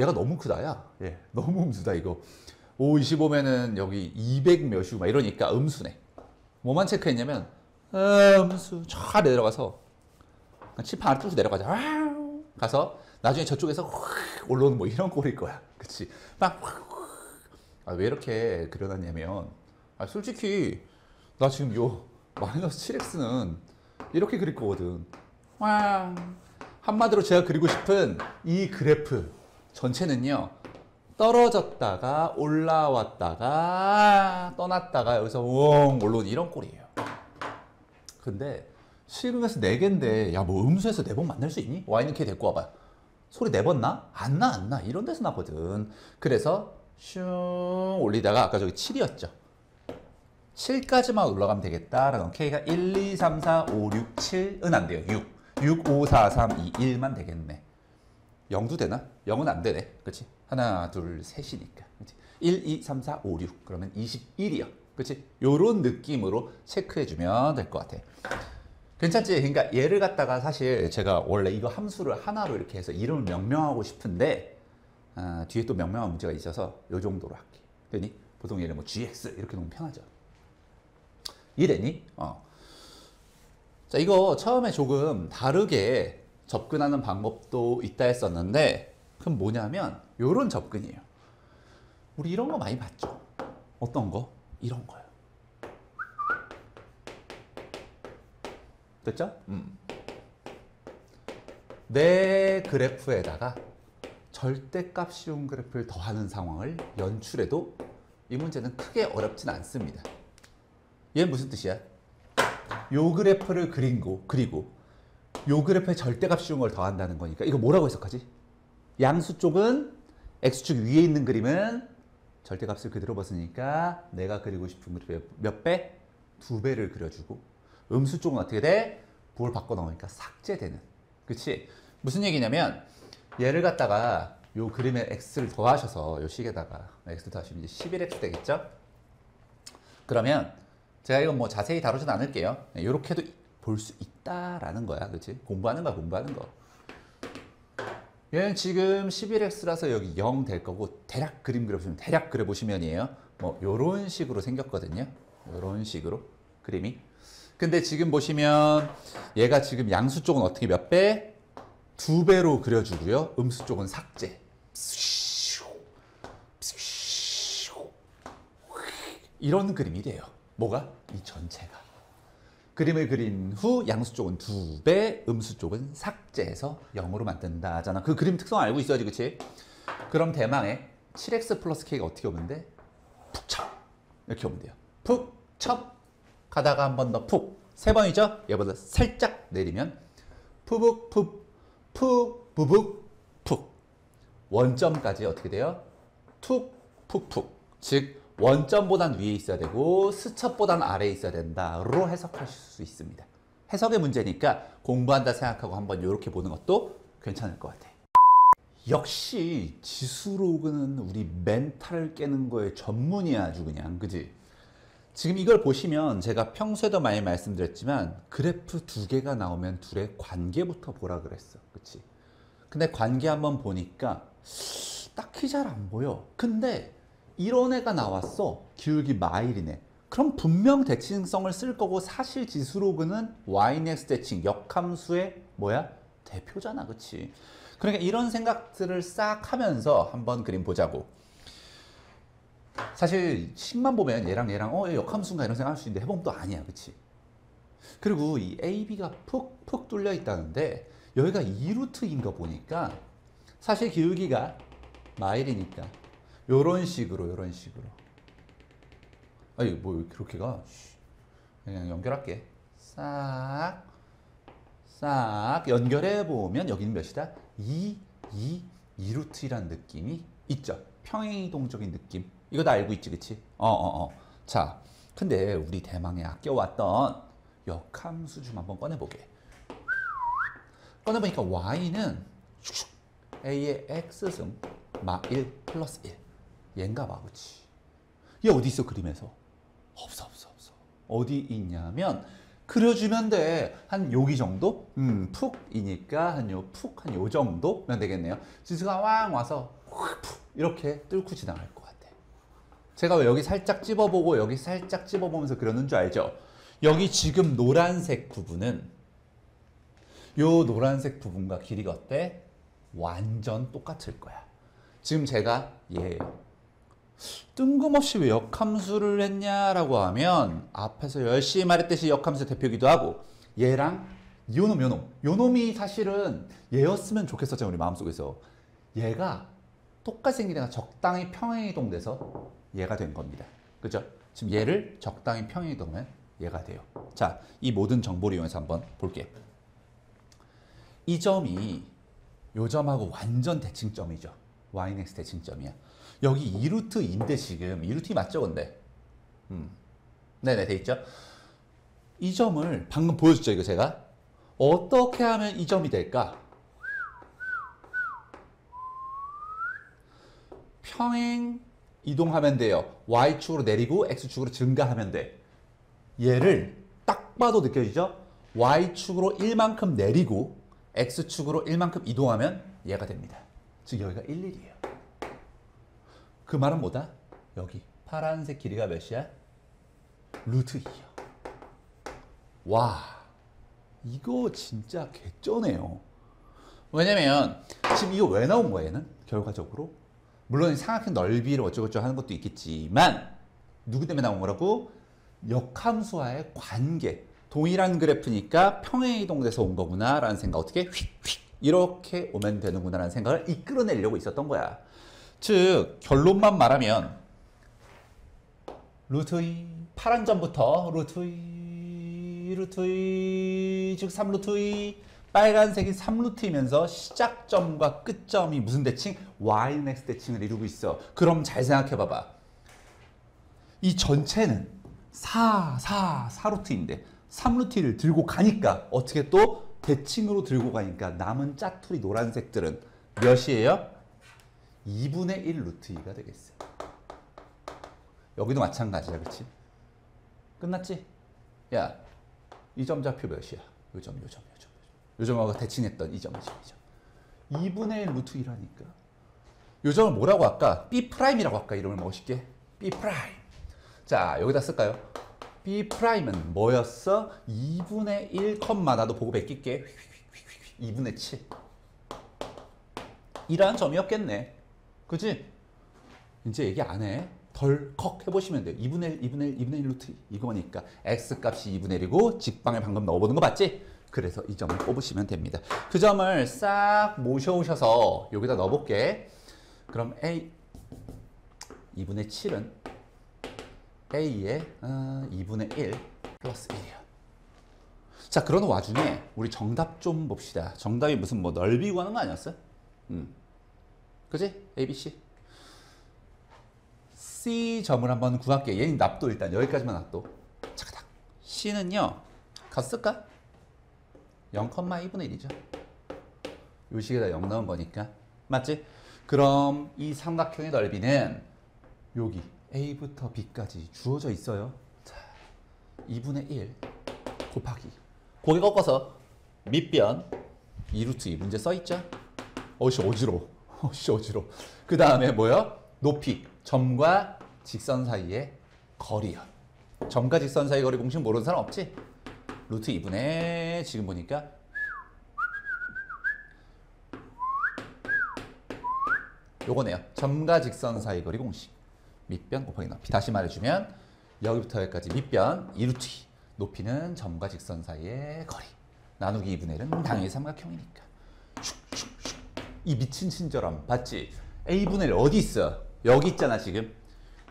얘가 너무 크다, 야. 예, 너무 음수다, 이거. 오, 이십오면은 여기 이백 몇이고 막 이러니까 음수네. 뭐만 체크했냐면 음수. 촤 내려가서 칠판 아래 뚫고 내려가자. 가서 나중에 저쪽에서 확 올라오는 뭐 이런 꼴일 거야. 그치? 막 아, 왜 이렇게 그려놨냐면, 아, 솔직히 나 지금 요 마이너스 칠 엑스는 이렇게 그릴 거거든. 와, 한마디로 제가 그리고 싶은 이 그래프 전체는요, 떨어졌다가 올라왔다가 떠났다가 여기서 웅 올라오는 이런 꼴이에요. 근데 실금에서 네 개인데 야 뭐 음수에서 네 번 만날 수 있니? y는 k 데리고 와봐. 소리 네 번 나? 안 나, 안 나. 이런 데서 나거든. 그래서 슝 올리다가 아까 저기 칠이었죠. 칠까지만 올라가면 되겠다라는 k가 일, 이, 삼, 사, 오, 육, 칠은 안 돼요. 육, 육, 오, 사, 삼, 이, 일만 되겠네. 영도 되나? 영은 안 되네. 그치? 하나, 둘, 셋이니까. 그치? 일, 이, 삼, 사, 오, 육. 그러면 이십일이요. 그치? 요런 느낌으로 체크해주면 될 것 같아. 괜찮지? 그러니까 얘를 갖다가 사실 제가 원래 이거 함수를 하나로 이렇게 해서 이름을 명명하고 싶은데 아, 뒤에 또 명명한 문제가 있어서 요 정도로 할게. 되니? 보통 얘를 뭐 지 엑스 이렇게 놓으면 편하죠. 이해되니? 어. 자, 이거 처음에 조금 다르게 접근하는 방법도 있다 했었는데 그럼 뭐냐면 요런 접근이에요. 우리 이런 거 많이 봤죠? 어떤 거? 이런 거요. 됐죠? 음. 내 그래프에다가 절대값 쉬운 그래프를 더하는 상황을 연출해도 이 문제는 크게 어렵진 않습니다. 얘는 무슨 뜻이야? 요 그래프를 그린 거, 그리고 요 그래프에 절대값 쉬운 걸 더한다는 거니까 이거 뭐라고 해석하지? 양수 쪽은 x축 위에 있는 그림은 절대값을 그대로 벗으니까 내가 그리고 싶은 그래프의 몇 배? 두 배를 그려주고 음수 쪽은 어떻게 돼? 부호를 바꿔 넣으니까 삭제되는. 그치? 무슨 얘기냐면 얘를 갖다가 요 그림에 x를 더하셔서 요 식에다가 x를 더하시면 이제 십일 엑스 되겠죠? 그러면 제가 이건 뭐 자세히 다루진 않을게요. 요렇게도 볼 수 있다라는 거야. 그렇지? 공부하는 거야, 공부하는 거. 얘는 지금 십일 엑스라서 여기 영 될 거고 대략 그림 그려보시면 대략 그려보시면이에요. 뭐 요런 식으로 생겼거든요. 요런 식으로 그림이. 근데 지금 보시면 얘가 지금 양수 쪽은 어떻게 몇 배? 두 배로 그려주고요. 음수 쪽은 삭제. 이런 그림이 돼요. 뭐가? 이 전체가. 그림을 그린 후 양수 쪽은 두 배, 음수 쪽은 삭제해서 영으로 만든다 하잖아. 그 그림 특성 알고 있어야지, 그치? 그럼 대망의 칠 엑스 플러스 K가 어떻게 오면 돼? 푹 쳐! 이렇게 오면 돼요. 푹 쳐! 가다가 한 번 더 푹. 세 번이죠? 얘보다 살짝 내리면 푸북, 푹, 푹, 부북, 푹. 원점까지 어떻게 돼요? 툭, 푹, 푹. 즉, 원점보단 위에 있어야 되고 스첩보단 아래에 있어야 된다로 해석하실 수 있습니다. 해석의 문제니까 공부한다 생각하고 한번 이렇게 보는 것도 괜찮을 것 같아. 역시 지수로그는 우리 멘탈을 깨는 거에 전문이야. 아주 그냥, 그지? 지금 이걸 보시면 제가 평소에도 많이 말씀드렸지만 그래프 두 개가 나오면 둘의 관계부터 보라 그랬어. 그치? 근데 관계 한번 보니까 딱히 잘 안 보여. 근데 이런 애가 나왔어. 기울기 마일이네. 그럼 분명 대칭성을 쓸 거고 사실 지수로그는 yx 대칭 역함수의 뭐야? 대표잖아. 그치? 그러니까 이런 생각들을 싹 하면서 한번 그림 보자고. 사실 식만 보면 얘랑 얘랑 어 얘 역함수인가 이런 생각할 수 있는데 해보면 또 아니야. 그치? 그리고 이 에이비가 푹푹 뚫려 있다는데 여기가 이 루트인 거 보니까 사실 기울기가 마일이니까 요런 식으로, 요런 식으로. 아니, 뭐, 그렇게 가. 그냥 연결할게. 싹, 싹. 연결해보면 여기는 몇이다? 이, 이, 이 루트라는 느낌이 있죠. 평행이동적인 느낌. 이거 다 알고 있지, 그치? 어, 어, 어. 자, 근데 우리 대망에 아껴왔던 역함수 좀 한번 꺼내보게. 꺼내보니까 y는 a의 x승 마 일 플러스 일. 얘인가 봐, 그치? 얘 어디 있어, 그림에서? 없어, 없어, 없어. 어디 있냐면, 그려주면 돼. 한 여기 정도? 음, 푹이니까, 한 요, 푹, 한 요 정도면 되겠네요. 지수가 왕 와서, 훅, 푹, 이렇게 뚫고 지나갈 것 같아. 제가 왜 여기 살짝 찝어보고, 여기 살짝 찝어보면서 그려는 줄 알죠? 여기 지금 노란색 부분은, 요 노란색 부분과 길이가 어때? 완전 똑같을 거야. 지금 제가 얘, 뜬금없이 왜 역함수를 했냐라고 하면 앞에서 열심히 말했듯이 역함수 대표기도 하고 얘랑 요놈 요놈 요놈이 사실은 얘였으면 좋겠었잖아요. 우리 마음속에서 얘가 똑같이 생기다가 적당히 평행이동돼서 얘가 된 겁니다. 그죠? 지금 얘를 적당히 평행이동하면 얘가 돼요. 자, 이 모든 정보를 이용해서 한번 볼게요. 이 점이 요 점하고 완전 대칭점이죠. yx 대칭점이야. 여기 이 루트인데 지금 이 루트 이 맞죠, 근데? 음. 네네, 돼 있죠? 이 점을 방금 보여줬죠, 이거 제가? 어떻게 하면 이 점이 될까? 평행 이동하면 돼요. y축으로 내리고 x축으로 증가하면 돼. 얘를 딱 봐도 느껴지죠? y축으로 일만큼 내리고 x축으로 일만큼 이동하면 얘가 됩니다. 즉 여기가 일, 일이에요. 그 말은 뭐다? 여기 파란색 길이가 몇이야? 루트 이요. 와, 이거 진짜 개쩌네요. 왜냐면 지금 이거 왜 나온 거야, 얘는? 결과적으로? 물론 삼각형 넓이를 어쩌고저쩌고 하는 것도 있겠지만 누구 때문에 나온 거라고? 역함수와의 관계. 동일한 그래프니까 평행이동돼서 온 거구나 라는 생각. 어떻게? 휙휙 이렇게 오면 되는구나 라는 생각을 이끌어내려고 있었던 거야. 즉 결론만 말하면 루트 이 파란 점부터 루트 이, 루트 이, 즉 삼 루트 이, 빨간색이 삼 루트이면서 시작점과 끝점이 무슨 대칭? yx 대칭을 이루고 있어. 그럼 잘 생각해봐봐. 이 전체는 사, 사, 사 루트인데 삼 루트를 들고 가니까 어떻게 또 대칭으로 들고 가니까 남은 짜투리 노란색들은 몇이에요? 이분의 일 루트 이가 되겠어요. 여기도 마찬가지야, 그치? 끝났지? 야, 이 점 좌표 몇이야? 요 점, 요 점, 요 점. 요 점하고 대칭했던 이 점, 이 점, 이 점. 이분의 일 루트 이라니까. 요 점을 뭐라고 할까? B'이라고 할까? 이름을 멋있게. B'. 자, 여기다 쓸까요? B'은 뭐였어? 이분의 일, 나도 보고 베낄게. 이분의 칠. 이라는 점이었겠네. 그치? 이제 얘기 안 해. 덜컥 해보시면 돼요. 이분의 일, 이분의 일, 이분의 일 루트 이거니까 x값이 이분의 일이고 직방에 방금 넣어보는 거 맞지? 그래서 이 점을 뽑으시면 됩니다. 그 점을 싹 모셔오셔서 여기다 넣어볼게. 그럼 a 이분의 칠은 a의 어, 이분의 일 플러스 일이야. 자, 그런 와중에 우리 정답 좀 봅시다. 정답이 무슨 뭐 넓이 구하는 거 아니었어? 음. 그지? a, b, c. C점을 한번 구할게요. 얘는 납도 일단 여기까지만 납도. 차가닥. C는요. 가서 쓸까? 영, 이분의 일이죠. 요 식에다 영 넣은 거니까. 맞지? 그럼 이 삼각형의 넓이는 여기 A부터 B까지 주어져 있어요. 자, 이분의 일 곱하기. 고개 꺾어서 밑변 이 루트 이 문제 써있죠? 어이씨 어지러워. 어이씨 어지러워. 그 다음에 뭐요? 높이. 점과 직선 사이의 거리요. 점과 직선 사이 거리 공식 모르는 사람 없지? 루트 이분의 지금 보니까 요거네요. 점과 직선 사이 거리 공식. 밑변 곱하기 높이. 다시 말해주면 여기부터 여기까지 밑변 이 루트 이. 높이는 점과 직선 사이의 거리. 나누기 이분의 일은 당연히 삼각형이니까. 이 미친 친절함 봤지? A분의 일 어디 있어? 여기 있잖아 지금.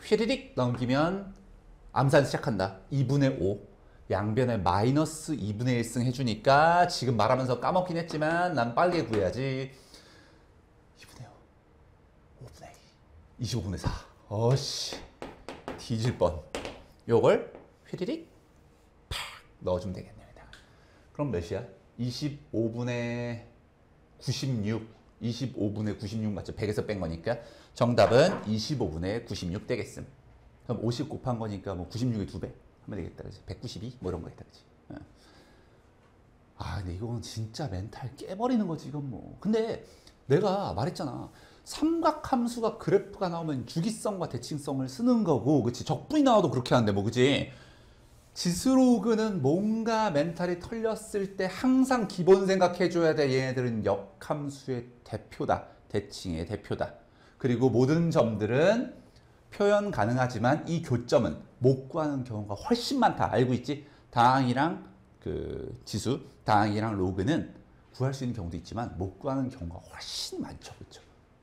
휘리릭 넘기면 암산 시작한다. 이분의 오. 양변에 마이너스 이분의 일승 해주니까 지금 말하면서 까먹긴 했지만 난 빨리 구해야지. 이분의 오, 오분의 이, 이십오분의 사. 어씨 뒤질 뻔. 요걸 휘리릭 팍 넣어주면 되겠습니다. 그럼 몇이야? 이십오분의 구십육. 이십오분의 구십육 맞죠? 백에서 뺀 거니까 정답은 이십오분의 구십육 되겠음. 그럼 오십 곱한 거니까 뭐 구십육이 두 배 하면 되겠다, 그치? 백구십이 뭐 이런 거겠다, 그치? 어. 아, 근데 이건 진짜 멘탈 깨버리는 거지 이건 뭐. 근데 내가 말했잖아. 삼각함수가 그래프가 나오면 주기성과 대칭성을 쓰는 거고, 그치? 적분이 나와도 그렇게 하는데 뭐, 그치? 지스로그는 뭔가 멘탈이 털렸을 때 항상 기본 생각해줘야 돼. 얘네들은 역함수의 대표다. 대칭의 대표다. 그리고 모든 점들은 표현 가능하지만 이 교점은 못 구하는 경우가 훨씬 많다. 알고 있지? 다항이랑 그 지수, 다항이랑 로그는 구할 수 있는 경우도 있지만 못 구하는 경우가 훨씬 많죠. 그렇죠?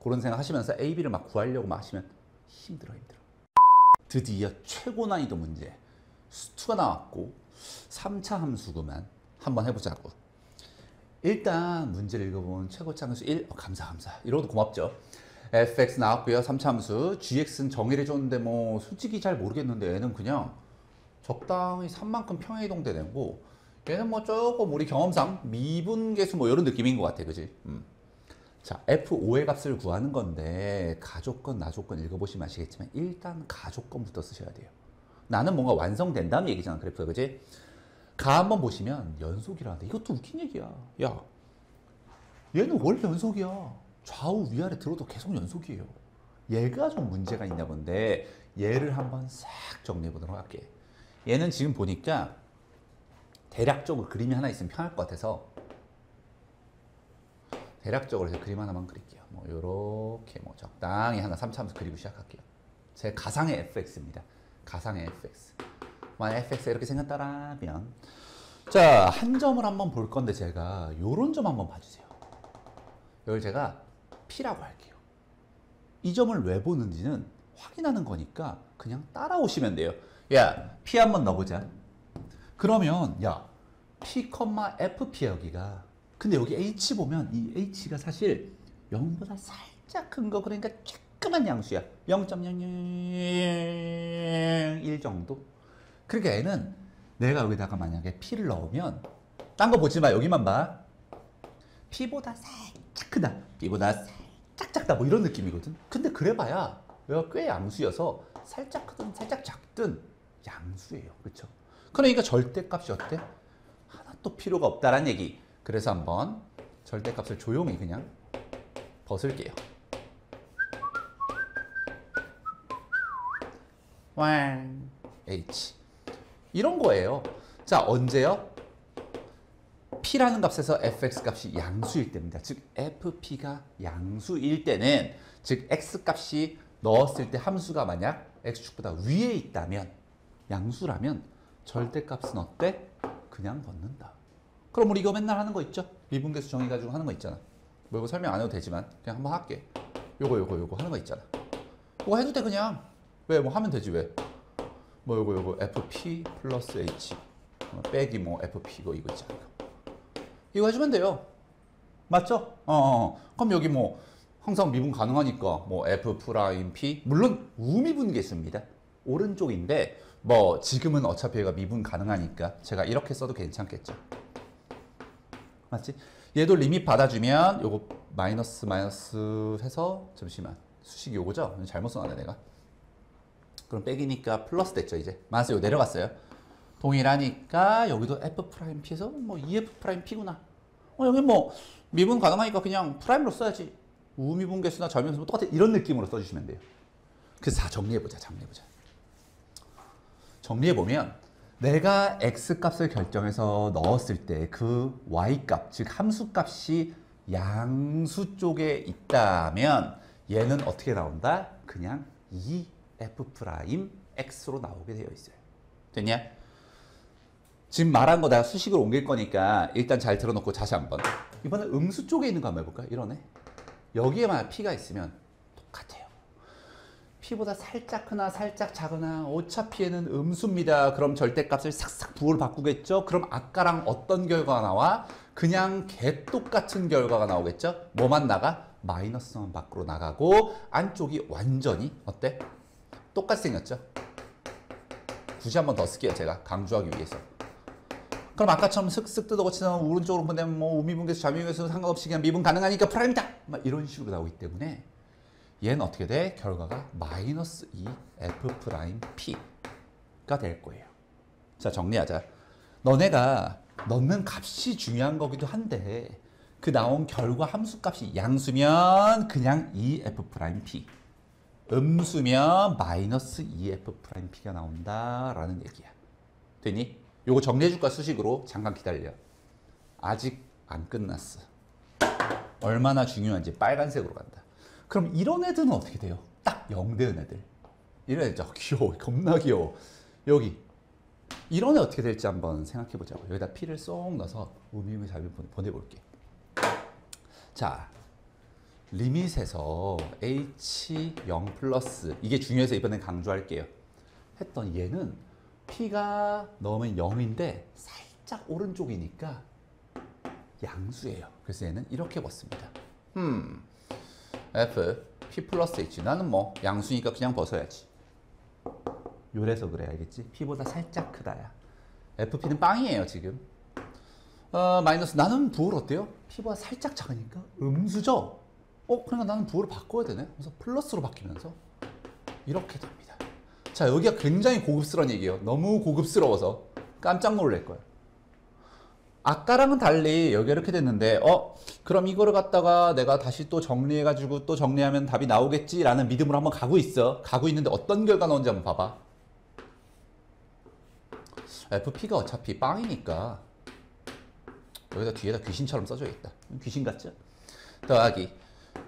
그런 생각 하시면서 에이비를 막 구하려고 막 하시면 힘들어 힘들어. 드디어 최고 난이도 문제 수투가 나왔고 삼 차 함수구만. 한번 해보자고. 일단 문제를 읽어본 최고창수 일, 어, 감사 감사 이러고도 고맙죠. 에프엑스 나왔고요. 삼 차 함수 지엑스는 정의를 줬는데 뭐 솔직히 잘 모르겠는데 얘는 그냥 적당히 산만큼 평행이동되고 얘는 뭐 조금 우리 경험상 미분계수 뭐 이런 느낌인 것 같아. 그지? 음. 자, 에프오의 값을 구하는 건데 가조건 나조건 읽어보시면 아시겠지만 일단 가조건부터 쓰셔야 돼요. 나는 뭔가 완성된 다음 얘기잖아 그래프가. 그지? 가 한번 보시면 연속이라는데 이것도 웃긴 얘기야. 야 얘는 원래 연속이야. 좌우 위아래 들어도 계속 연속이에요. 얘가 좀 문제가 있나 본데 얘를 한번 싹 정리해 보도록 할게. 얘는 지금 보니까 대략적으로 그림이 하나 있으면 편할 것 같아서 대략적으로 해서 그림 하나만 그릴게요. 뭐 요렇게 뭐 적당히 하나 삼 차 함수 그리고 시작할게요. 제 가상의 에프엑스입니다. 가상의 에프엑스. 만약 에프엑스가 이렇게 생겼다라면 자, 한 점을 한번 볼 건데 제가 요런 점 한번 봐주세요. 이걸 제가 P라고 할게요. 이 점을 왜 보는지는 확인하는 거니까 그냥 따라오시면 돼요. 야, P 한번 넣어보자. 그러면 야, P, 에프피 여기가 근데 여기 H 보면 이 H가 사실 영보다 살짝 큰 거 그러니까 조그만 양수야. 영 점 영일 정도. 그러니까 얘는 내가 여기다가 만약에 P를 넣으면 딴 거 보지 마. 여기만 봐. P보다 살짝 크다. B보다 살짝 작다 뭐 이런 느낌이거든. 근데 그래봐야 얘가 꽤 양수여서 살짝 크든 살짝 작든 양수예요. 그렇죠? 그러니까 절대값이 어때? 하나도 필요가 없다라는 얘기. 그래서 한번 절대값을 조용히 그냥 벗을게요. 왕 H 이런 거예요. 자 언제요? P라는 값에서 에프엑스 값이 양수일 때입니다. 즉 에프피가 양수일 때는 즉 X 값이 넣었을 때 함수가 만약 X축보다 위에 있다면 양수라면 절대값은 어때? 그냥 벗는다. 그럼 우리 이거 맨날 하는 거 있죠? 미분계수 정의 가지고 하는 거 있잖아. 뭐 이거 설명 안 해도 되지만 그냥 한번 할게. 요거 요거 요거 하는 거 있잖아. 그거 해도 돼 그냥. 왜 뭐 하면 되지 왜. 뭐 요거 요거 에프피 플러스 H 빼기 뭐 에프피 이거 이거 있잖아. 이거 해주면 돼요. 맞죠? 어, 어. 그럼 여기 뭐 항상 미분 가능하니까 뭐 에프 프라임 피 물론 우미분계수입니다. 오른쪽인데 뭐 지금은 어차피 얘가 미분 가능하니까 제가 이렇게 써도 괜찮겠죠. 맞지? 얘도 리밋 받아주면 요거 마이너스 마이너스 해서 잠시만 수식이 요거죠? 잘못 써놨네 내가. 그럼 빼기니까 플러스 됐죠 이제. 맞아요 내려갔어요. 동일하니까 여기도 에프 프라임 피에서 뭐 이 에프 프라임 피구나. 어, 여기 뭐 미분 가능하니까 그냥 프라임으로 써야지. 우미분계수나 절미분계수 똑같아. 이런 느낌으로 써주시면 돼요. 그래서 다 정리해보자. 정리해보자. 정리해보면 내가 X값을 결정해서 넣었을 때 그 Y값, 즉 함수값이 양수 쪽에 있다면 얘는 어떻게 나온다? 그냥 이 에프 프라임 엑스로 나오게 되어 있어요. 됐냐? 지금 말한 거 내가 수식으로 옮길 거니까 일단 잘 들어놓고 다시 한번 이번에 음수 쪽에 있는 거 한번 해볼까? 이러네. 여기에만 P가 있으면 똑같아요. P보다 살짝 크나 살짝 작으나 어차피 얘는 음수입니다. 그럼 절대값을 싹싹 부호를 바꾸겠죠? 그럼 아까랑 어떤 결과가 나와? 그냥 개똑같은 결과가 나오겠죠? 뭐만 나가? 마이너스만 밖으로 나가고 안쪽이 완전히 어때? 똑같이 생겼죠? 굳이 한번 더 쓸게요. 제가 강조하기 위해서. 그럼 아까처럼 슥슥 뜯어고치면 오른쪽으로 보내면 뭐 우미분계수, 좌미분계수 상관없이 그냥 미분 가능하니까 프라임이다! 막 이런 식으로 나오기 때문에 얘는 어떻게 돼? 결과가 마이너스 이 에프 프라임 피가 될 거예요. 자, 정리하자. 너네가 넣는 값이 중요한 거기도 한데 그 나온 결과 함수값이 양수면 그냥 이 에프 프라임 피 음수면 마이너스 이 에프 프라임 피가 나온다라는 얘기야. 되니? 요거 정리해줄까 수식으로? 잠깐 기다려. 아직 안 끝났어. 얼마나 중요한지 빨간색으로 간다. 그럼 이런 애들은 어떻게 돼요? 딱 영 되는 애들. 이런 애들 진짜 귀여워. 겁나 귀여워. 여기. 이런 애 어떻게 될지 한번 생각해보자고. 여기다 P를 쏙 넣어서 우미우미 잡이 보내볼게. 자, 리밋에서 에이치 영 플러스, 이게 중요해서 이번엔 강조할게요, 했던 얘는 P가 넣으면 영인데 살짝 오른쪽이니까 양수예요. 그래서 얘는 이렇게 벗습니다. 음, F, P 플러스 H, 나는 뭐 양수니까 그냥 벗어야지. 요래서 그래, 알겠지? P보다 살짝 크다야. 에프피는 빵이에요 지금. 어, 마이너스, 나는 부호를 어때요? P보다 살짝 작으니까 음수죠? 어, 그러니까 나는 부호를 바꿔야 되네. 그래서 플러스로 바뀌면서 이렇게 됩니다. 자, 여기가 굉장히 고급스러운 얘기예요. 너무 고급스러워서 깜짝 놀랄 거예요. 아까랑은 달리 여기가 이렇게 됐는데, 어? 그럼 이거를 갖다가 내가 다시 또 정리해가지고 또 정리하면 답이 나오겠지라는 믿음으로 한번 가고 있어. 가고 있는데 어떤 결과 나오는지 한번 봐봐. 에프피가 어차피 빵이니까 여기다 뒤에다 귀신처럼 써줘야겠다. 귀신 같죠? 더하기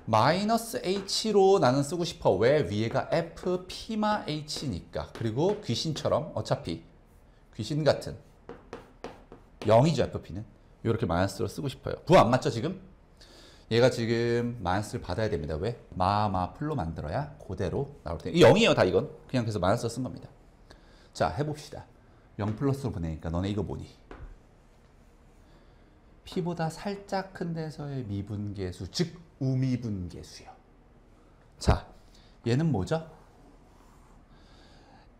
마이너스 H로 나는 쓰고 싶어. 왜? 위에가 에프피마 H니까. 그리고 귀신처럼 어차피 귀신 같은 영이죠. 에프피는 이렇게 마이너스로 쓰고 싶어요. 부호 안 맞죠 지금? 얘가 지금 마이너스를 받아야 됩니다. 왜? 마마풀로 만들어야 그대로 나올 텐데. 이 영이에요 다 이건. 그냥 그래서 마이너스로 쓴 겁니다. 자, 해봅시다. 영 플러스로 보내니까 너네 이거 뭐니? P보다 살짝 큰 데서의 미분계수, 즉 우미분계수요. 자, 얘는 뭐죠?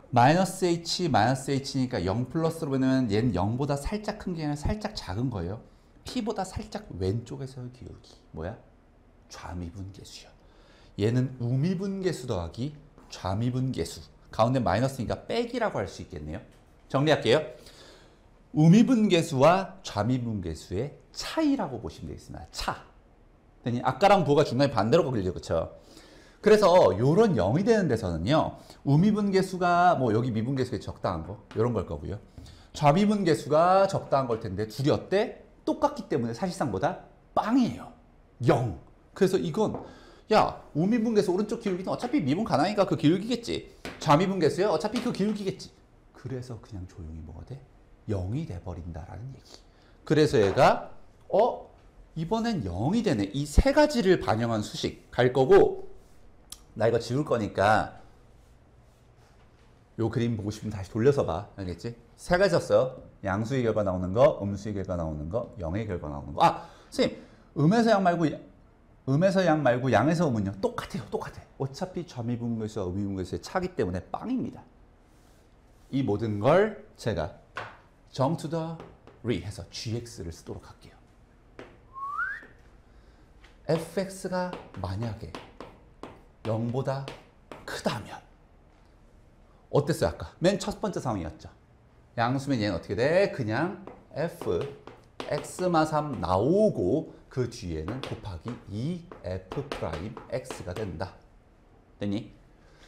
마이너스 H, 마이너스 H니까 영 플러스로 보내면 얘는 영보다 살짝 큰 게 아니라 살짝 작은 거예요. P보다 살짝 왼쪽에서의 기울기. 뭐야? 좌미분계수요. 얘는 우미분계수 더하기 좌미분계수. 가운데 마이너스니까 빼기라고 할 수 있겠네요. 정리할게요. 우미분계수와 좌미분계수의 차이라고 보시면 되겠습니다. 차. 아까랑 부호가 중간에 반대로 걸리죠. 그렇죠? 그래서 요런 영이 되는 데서는요, 우미분계수가 뭐 여기 미분계수에 적당한 거 요런 걸 거고요, 좌미분계수가 적당한 걸 텐데 둘이 어때? 똑같기 때문에 사실상보다 빵이에요. 영. 그래서 이건 야, 우미분계수 오른쪽 기울기는 어차피 미분 가능하니까 그 기울기겠지, 좌미분계수야 어차피 그 기울기겠지. 그래서 그냥 조용히 뭐가 돼? 영이 돼버린다라는 얘기. 그래서 얘가 어? 이번엔 영이 되네. 이 세 가지를 반영한 수식 갈 거고, 나 이거 지울 거니까 요 그림 보고 싶으면 다시 돌려서 봐. 알겠지? 세 가지 썼어요. 양수의 결과 나오는 거, 음수의 결과 나오는 거, 영의 결과 나오는 거. 아! 선생님! 음에서 양 말고 음에서 양 말고 양에서 음은요? 똑같아요. 똑같아. 어차피 좌미분계수와 우미분계수의 차이기 때문에 빵입니다. 이 모든 걸 제가 정 to the re 해서 gx를 쓰도록 할게요. fx가 만약에 영보다 크다면 어땠어요? 아까 맨 첫 번째 상황이었죠. 양수면 얘는 어떻게 돼? 그냥 fx마 삼 나오고 그 뒤에는 곱하기 이 에프 프라임 엑스가 된다. 됐니?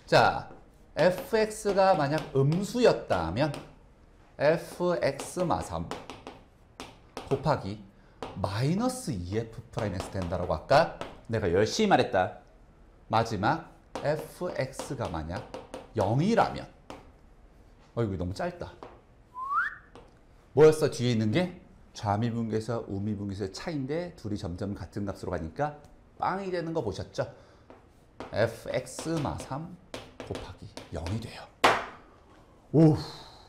자, fx가 만약 음수였다면 fx마 삼 곱하기 마이너스 이 에프 프라임 엑스 된다라고 아까 내가 열심히 말했다. 마지막 fx가 만약 영이라면, 어이구 너무 짧다. 뭐였어? 뒤에 있는 게 좌미분계수와 우미분계수의 차이인데 둘이 점점 같은 값으로 가니까 빵이 되는 거 보셨죠? fx마 삼 곱하기 영이 돼요. 오,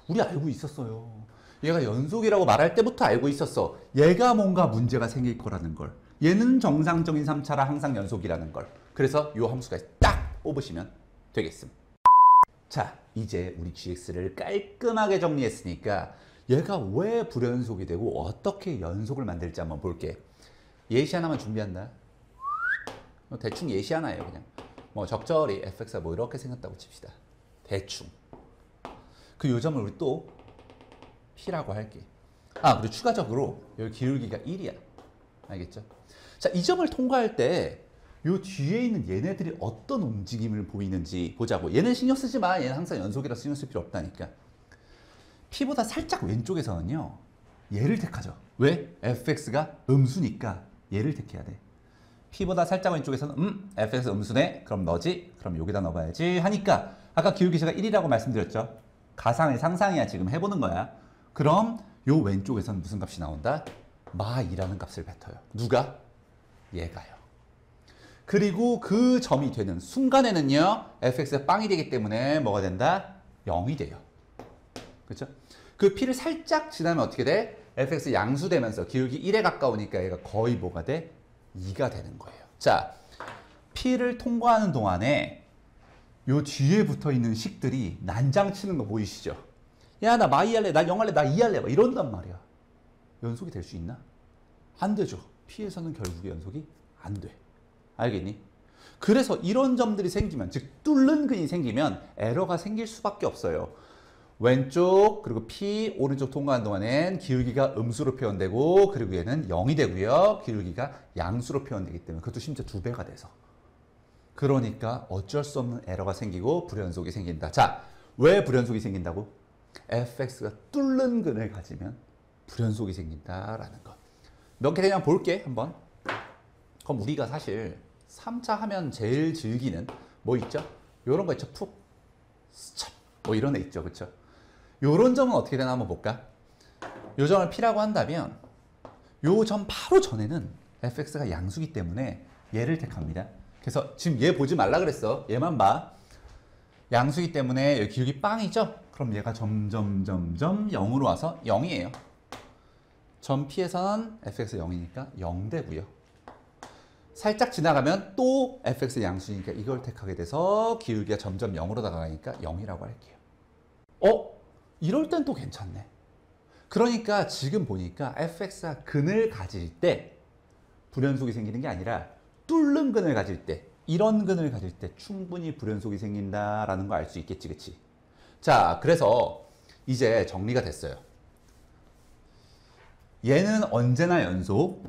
우리 알고 있었어요. 얘가 연속이라고 말할 때부터 알고 있었어. 얘가 뭔가 문제가 생길 거라는 걸. 얘는 정상적인 삼차라 항상 연속이라는 걸. 그래서 이 함수가 딱 뽑으시면 되겠습니다. 자, 이제 우리 지엑스를 깔끔하게 정리했으니까 얘가 왜 불연속이 되고 어떻게 연속을 만들지 한번 볼게. 예시 하나만 준비한다. 대충 예시 하나예요. 그냥 뭐 적절히 에프엑스가 뭐 이렇게 생겼다고 칩시다. 대충. 그 요점을 우리 또 P라고 할게. 아, 그리고 추가적으로 여기 기울기가 일이야. 알겠죠? 자, 이 점을 통과할 때 요 뒤에 있는 얘네들이 어떤 움직임을 보이는지 보자고. 얘는 신경 쓰지 마. 얘는 항상 연속이라 신경 쓸 필요 없다니까. P보다 살짝 왼쪽에서는요, 얘를 택하죠. 왜? 에프엑스가 음수니까 얘를 택해야 돼. P보다 살짝 왼쪽에서는 음, 에프엑스 음수네. 그럼 너지. 그럼 여기다 넣어봐야지 하니까 아까 기울기 제가 일이라고 말씀드렸죠. 가상의 상상이야. 지금 해보는 거야. 그럼 요 왼쪽에서는 무슨 값이 나온다? 마 이라는 값을 뱉어요. 누가? 얘가요. 그리고 그 점이 되는 순간에는요, fx가 영이 되기 때문에 뭐가 된다? 영이 돼요. 그렇죠? 그 p를 살짝 지나면 어떻게 돼? fx 양수되면서 기울기 일에 가까우니까 얘가 거의 뭐가 돼? 이가 되는 거예요. 자, p를 통과하는 동안에 요 뒤에 붙어있는 식들이 난장치는 거 보이시죠? 야, 나 마이 할래, 나 영 할래, 나 이 할래 막 이런단 말이야. 연속이 될 수 있나? 안 되죠. p에서는 결국에 연속이 안 돼. 알겠니? 그래서 이런 점들이 생기면, 즉 뚫는 근이 생기면 에러가 생길 수밖에 없어요. 왼쪽 그리고 p 오른쪽 통과하는 동안엔 기울기가 음수로 표현되고, 그리고 얘는 영이 되고요. 기울기가 양수로 표현되기 때문에 그것도 심지어 두 배가 돼서, 그러니까 어쩔 수 없는 에러가 생기고 불연속이 생긴다. 자, 왜 불연속이 생긴다고? fx가 뚫는 근을 가지면 불연속이 생긴다라는 것. 몇 개 되냐 볼게 한번. 그럼 우리가 사실 삼 차 하면 제일 즐기는 뭐 있죠? 요런 거 있죠? 푹, 스쳐, 뭐 이런 애 있죠, 그쵸? 요런 점은 어떻게 되나 한번 볼까? 요 점을 p라고 한다면 요 점 바로 전에는 fx가 양수기 때문에 얘를 택합니다. 그래서 지금 얘 보지 말라 그랬어. 얘만 봐. 양수기 때문에 여기 기울기 영이죠? 그럼 얘가 점점 점점 영으로 와서 영이에요. 점 p에서는 fx 영이니까 영 되고요. 살짝 지나가면 또 fx 양수니까 이걸 택하게 돼서 기울기가 점점 영으로 다가가니까 영이라고 할게요. 어? 이럴 땐 또 괜찮네. 그러니까 지금 보니까 fx가 근을 가질 때 불연속이 생기는 게 아니라 뚫는 근을 가질 때, 이런 근을 가질 때 충분히 불연속이 생긴다라는 거 알 수 있겠지, 그치? 자, 그래서 이제 정리가 됐어요. 얘는 언제나 연속,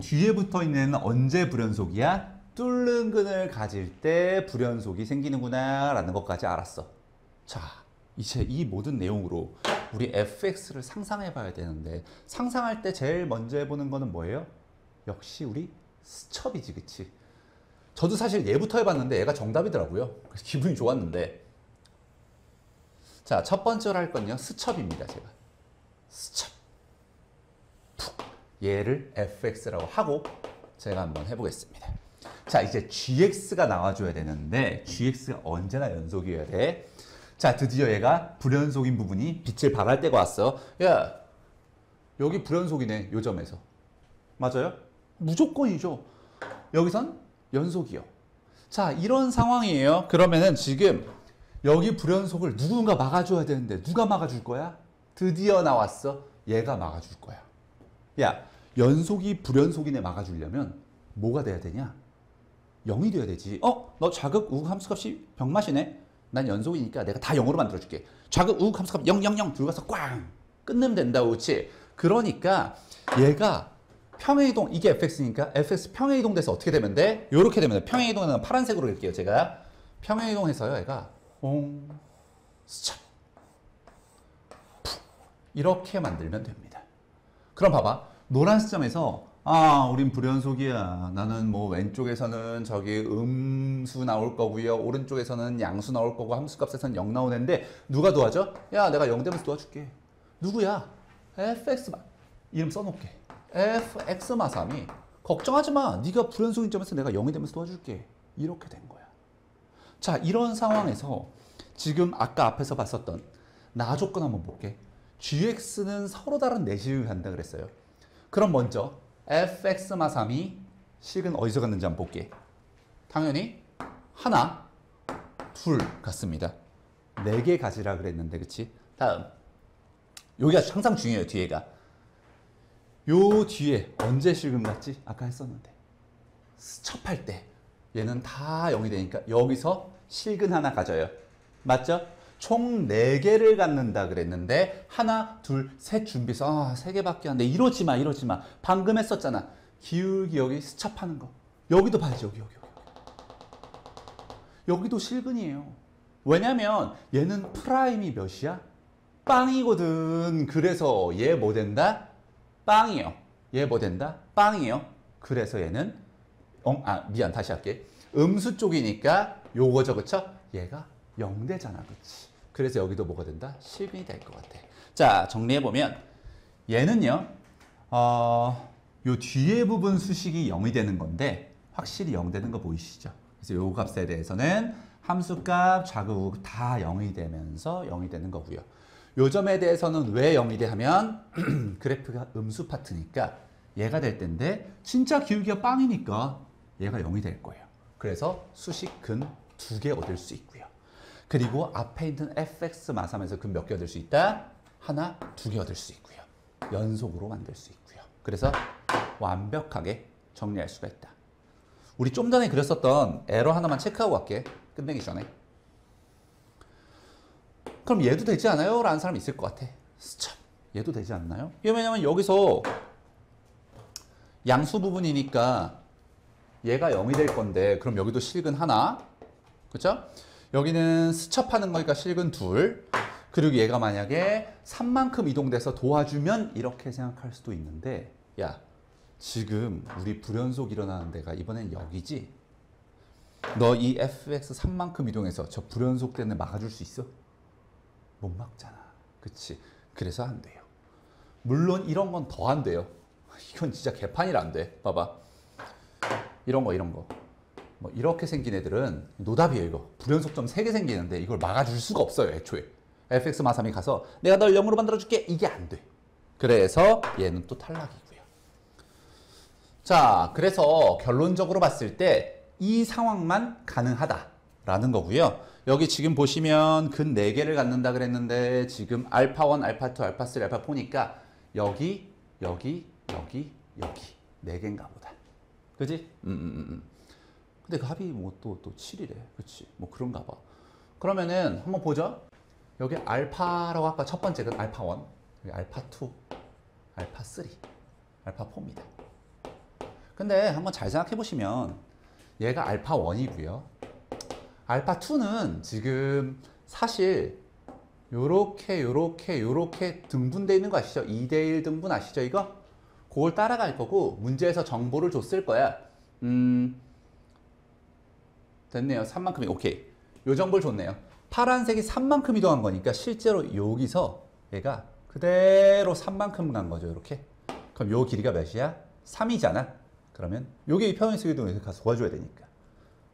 뒤에 붙어있는 애는 언제 불연속이야? 뚫는 근을 가질 때 불연속이 생기는구나 라는 것까지 알았어. 자, 이제 이 모든 내용으로 우리 fx를 상상해 봐야 되는데, 상상할 때 제일 먼저 해보는 거는 뭐예요? 역시 우리 스첩이지, 그치? 저도 사실 얘부터 해봤는데 얘가 정답이더라고요. 그래서 기분이 좋았는데, 자, 첫 번째로 할 건요, 스첩입니다. 제가 스첩, 얘를 fx라고 하고 제가 한번 해보겠습니다. 자, 이제 gx가 나와줘야 되는데 gx가 언제나 연속이어야 돼. 자, 드디어 얘가 불연속인 부분이 빛을 발할 때가 왔어. 야, 여기 불연속이네, 요 점에서. 맞아요? 무조건이죠. 여기선 연속이요. 자, 이런 상황이에요. 그러면은 지금 여기 불연속을 누군가 막아줘야 되는데 누가 막아줄 거야? 드디어 나왔어. 얘가 막아줄 거야. 야, 연속이 불연속이네 막아주려면 뭐가 돼야 되냐? 영이 돼야 되지. 어? 너 좌극, 우극 함수값이 병맛이네? 난 연속이니까 내가 다 영으로 만들어줄게. 좌극, 우극 함수값 영, 영, 영 들어가서 꽝! 끝내면 된다고, 그치? 그러니까 얘가 평행이동, 이게 fx니까 fx 평행이동돼서 어떻게 되면 돼? 요렇게 되면 돼. 평행이동은 파란색으로 읽게요, 제가. 평행이동해서요, 얘가 옹, 스쳐, 푹 이렇게 만들면 됩니다. 그럼 봐봐. 노란 시점에서 아, 우린 불연속이야. 나는 뭐 왼쪽에서는 저기 음수 나올 거고요. 오른쪽에서는 양수 나올 거고 함수값에서는 영 나오는데 누가 도와줘? 야, 내가 영 되면서 도와줄게. 누구야? fx 마... 이름 써놓을게. fx 마삼이 걱정하지 마. 네가 불연속인 점에서 내가 영이 되면서 도와줄게. 이렇게 된 거야. 자, 이런 상황에서 지금 아까 앞에서 봤었던 나 조건 한번 볼게. gx는 서로 다른 내식을 간다 그랬어요. 그럼 먼저 fx 마삼이 식은 어디서 갔는지 한번 볼게. 당연히 하나, 둘 갔습니다. 네 개 가지라 그랬는데, 그치? 다음, 여기가 항상 중요해요. 뒤에가, 요 뒤에 언제 식은 갔지? 아까 했었는데 스첩할 때 얘는 다 영이 되니까 여기서 식은 하나 가져요. 맞죠? 총 네 개를 갖는다 그랬는데 하나, 둘, 셋 준비해서 아, 세 개밖에 안 돼. 이러지 마, 이러지 마. 방금 했었잖아. 기울기 여기 스첩하는 거. 여기도 봐야지, 여기, 여기, 여기. 여기도 실근이에요. 왜냐면 얘는 프라임이 몇이야? 빵이거든. 그래서 얘 뭐 된다? 빵이요. 얘 뭐 된다? 빵이요. 그래서 얘는 어? 아, 미안, 다시 할게. 음수 쪽이니까 요거죠, 그쵸? 얘가 영 되잖아, 그치? 그래서 여기도 뭐가 된다? 십이 될 것 같아. 자, 정리해보면 얘는요, 어, 요 뒤에 부분 수식이 영이 되는 건데 확실히 영 되는 거 보이시죠? 그래서 요 값에 대해서는 함수값, 좌우값 다 영이 되면서 영이 되는 거고요. 요 점에 대해서는 왜 영이 돼 하면 그래프가 음수 파트니까 얘가 될 텐데 진짜 기울기가 빵이니까 얘가 영이 될 거예요. 그래서 수식 근 두 개 얻을 수 있고요. 그리고 앞에 있는 에프엑스 마삼에서 근 몇 개 얻을 수 있다? 하나, 두 개 얻을 수 있고요. 연속으로 만들 수 있고요. 그래서 완벽하게 정리할 수가 있다. 우리 좀 전에 그렸었던 에러 하나만 체크하고 갈게. 끝내기 전에. 그럼 얘도 되지 않아요? 라는 사람이 있을 것 같아. 스쳐. 얘도 되지 않나요? 이게 왜냐면 여기서 양수 부분이니까 얘가 영이 될 건데 그럼 여기도 실근 하나. 그렇죠? 여기는 스쳐하는 거니까 실근 둘. 그리고 얘가 만약에 삼만큼 이동돼서 도와주면 이렇게 생각할 수도 있는데 야, 지금 우리 불연속 일어나는 데가 이번엔 여기지? 너 이 에프엑스 삼만큼 이동해서 저 불연속 때문에 막아줄 수 있어? 못 막잖아. 그치? 그래서 안 돼요. 물론 이런 건 더 안 돼요. 이건 진짜 개판이라 안 돼. 봐봐. 이런 거 이런 거. 뭐 이렇게 생긴 애들은 노답이에요. 이거 불연속점 세 개 생기는데 이걸 막아줄 수가 없어요. 애초에. 에프엑스 마삼이 가서 내가 널 영으로 만들어줄게. 이게 안 돼. 그래서 얘는 또 탈락이고요. 자, 그래서 결론적으로 봤을 때 이 상황만 가능하다라는 거고요. 여기 지금 보시면 근 네 개를 갖는다 그랬는데 지금 알파일, 알파이, 알파삼, 알파사니까 여기, 여기, 여기, 여기 네 개인가 보다. 그지? 음, 음, 음. 근데 그 합이 뭐 또 또 칠이래. 그치? 뭐 그런가 봐. 그러면은 한번 보죠. 여기 알파라고 아까 첫 번째 근 알파일, 여기 알파이, 알파삼, 알파사입니다. 근데 한번 잘 생각해 보시면 얘가 알파일이고요. 알파이는 지금 사실 요렇게 요렇게 요렇게 등분되어 있는 거 아시죠? 이 대 일 등분 아시죠? 이거? 그걸 따라갈 거고 문제에서 정보를 줬을 거야. 음 됐네요. 삼만큼이 오케이. 요 정보를 줬네요. 파란색이 삼만큼 이동한 거니까 실제로 여기서 얘가 그대로 삼만큼 간 거죠. 이렇게. 그럼 요 길이가 몇이야? 삼이잖아. 그러면 요게 이 평행수 이동에서 가서 도와줘야 되니까.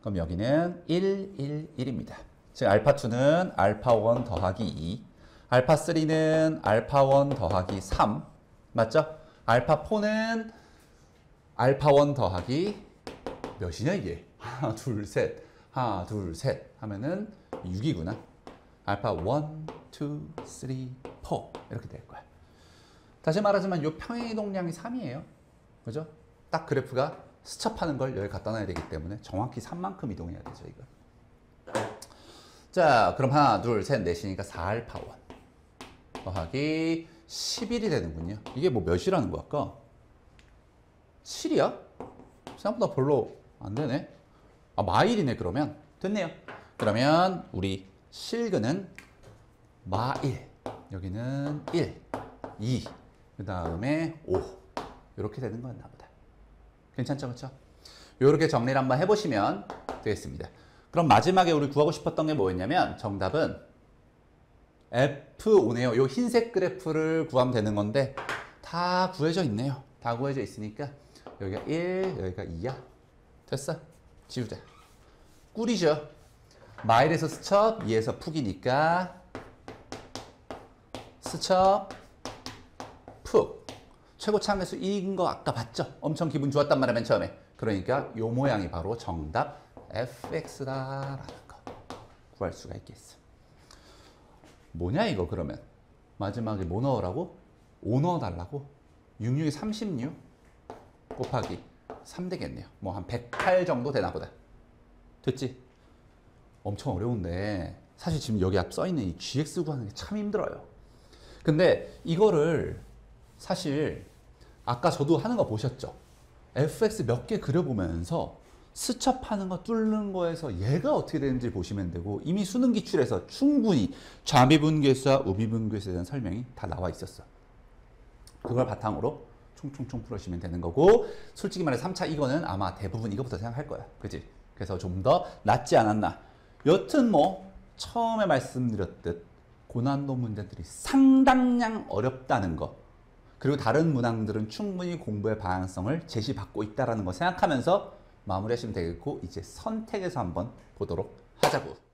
그럼 여기는 일, 일, 일입니다. 즉 알파이는 알파일 더하기 이, 알파삼은 알파일 더하기 삼, 맞죠? 알파사는 알파일 더하기 몇이냐 이게? 하나, 둘, 셋, 하나, 둘, 셋 하면은 육이구나. 알파일, 이, 삼, 사 이렇게 될 거야. 다시 말하지만 요 평행이동량이 삼이에요. 그죠? 딱 그래프가 스쳐하는 걸 여기 갖다 놔야 되기 때문에 정확히 삼만큼 이동해야 되죠. 이거. 자, 그럼 하나, 둘, 셋, 넷이니까 사 알파일 더하기 십일이 되는군요. 이게 뭐 몇이라는 거야? 아까? 칠이야? 생각보다 별로 안 되네. 아, 마일이네 그러면. 됐네요. 그러면 우리 실근은 마일, 여기는 일, 이, 그 다음에 오 이렇게 되는 거였나 보다. 괜찮죠? 그렇죠? 요렇게 정리를 한번 해보시면 되겠습니다. 그럼 마지막에 우리 구하고 싶었던 게 뭐였냐면 정답은 에프오네요. 요 흰색 그래프를 구하면 되는 건데 다 구해져 있네요. 다 구해져 있으니까 여기가 일, 여기가 이야. 됐어. 지우자. 꿀이죠. 마일에서 스첩, 이에서 푹이니까 스첩, 푹. 최고 참계수 이인 거 아까 봤죠? 엄청 기분 좋았단 말이야, 맨 처음에. 그러니까 요 모양이 바로 정답 에프엑스다라는 거 구할 수가 있겠어. 뭐냐 이거 그러면? 마지막에 뭐 넣으라고? 오 넣어달라고? 육십육이 삼십육 곱하기 삼 되겠네요. 뭐 한 백팔 정도 되나 보다. 됐지? 엄청 어려운데 사실 지금 여기 앞 써있는 이 지엑스 구하는 게 참 힘들어요. 근데 이거를 사실 아까 저도 하는 거 보셨죠? 에프엑스 몇 개 그려보면서 스쳐하는 거 뚫는 거에서 얘가 어떻게 되는지 보시면 되고 이미 수능 기출에서 충분히 좌미분계수와 우미분계수에 대한 설명이 다 나와 있었어. 그걸 바탕으로 총총총 풀어주시면 되는 거고 솔직히 말해 삼 차 이거는 아마 대부분 이거부터 생각할 거야. 그치? 그래서 좀 더 낫지 않았나. 여튼 뭐 처음에 말씀드렸듯 고난도 문제들이 상당량 어렵다는 거 그리고 다른 문항들은 충분히 공부의 방향성을 제시받고 있다는 거 생각하면서 마무리하시면 되겠고, 이제 선택에서 한번 보도록 하자고.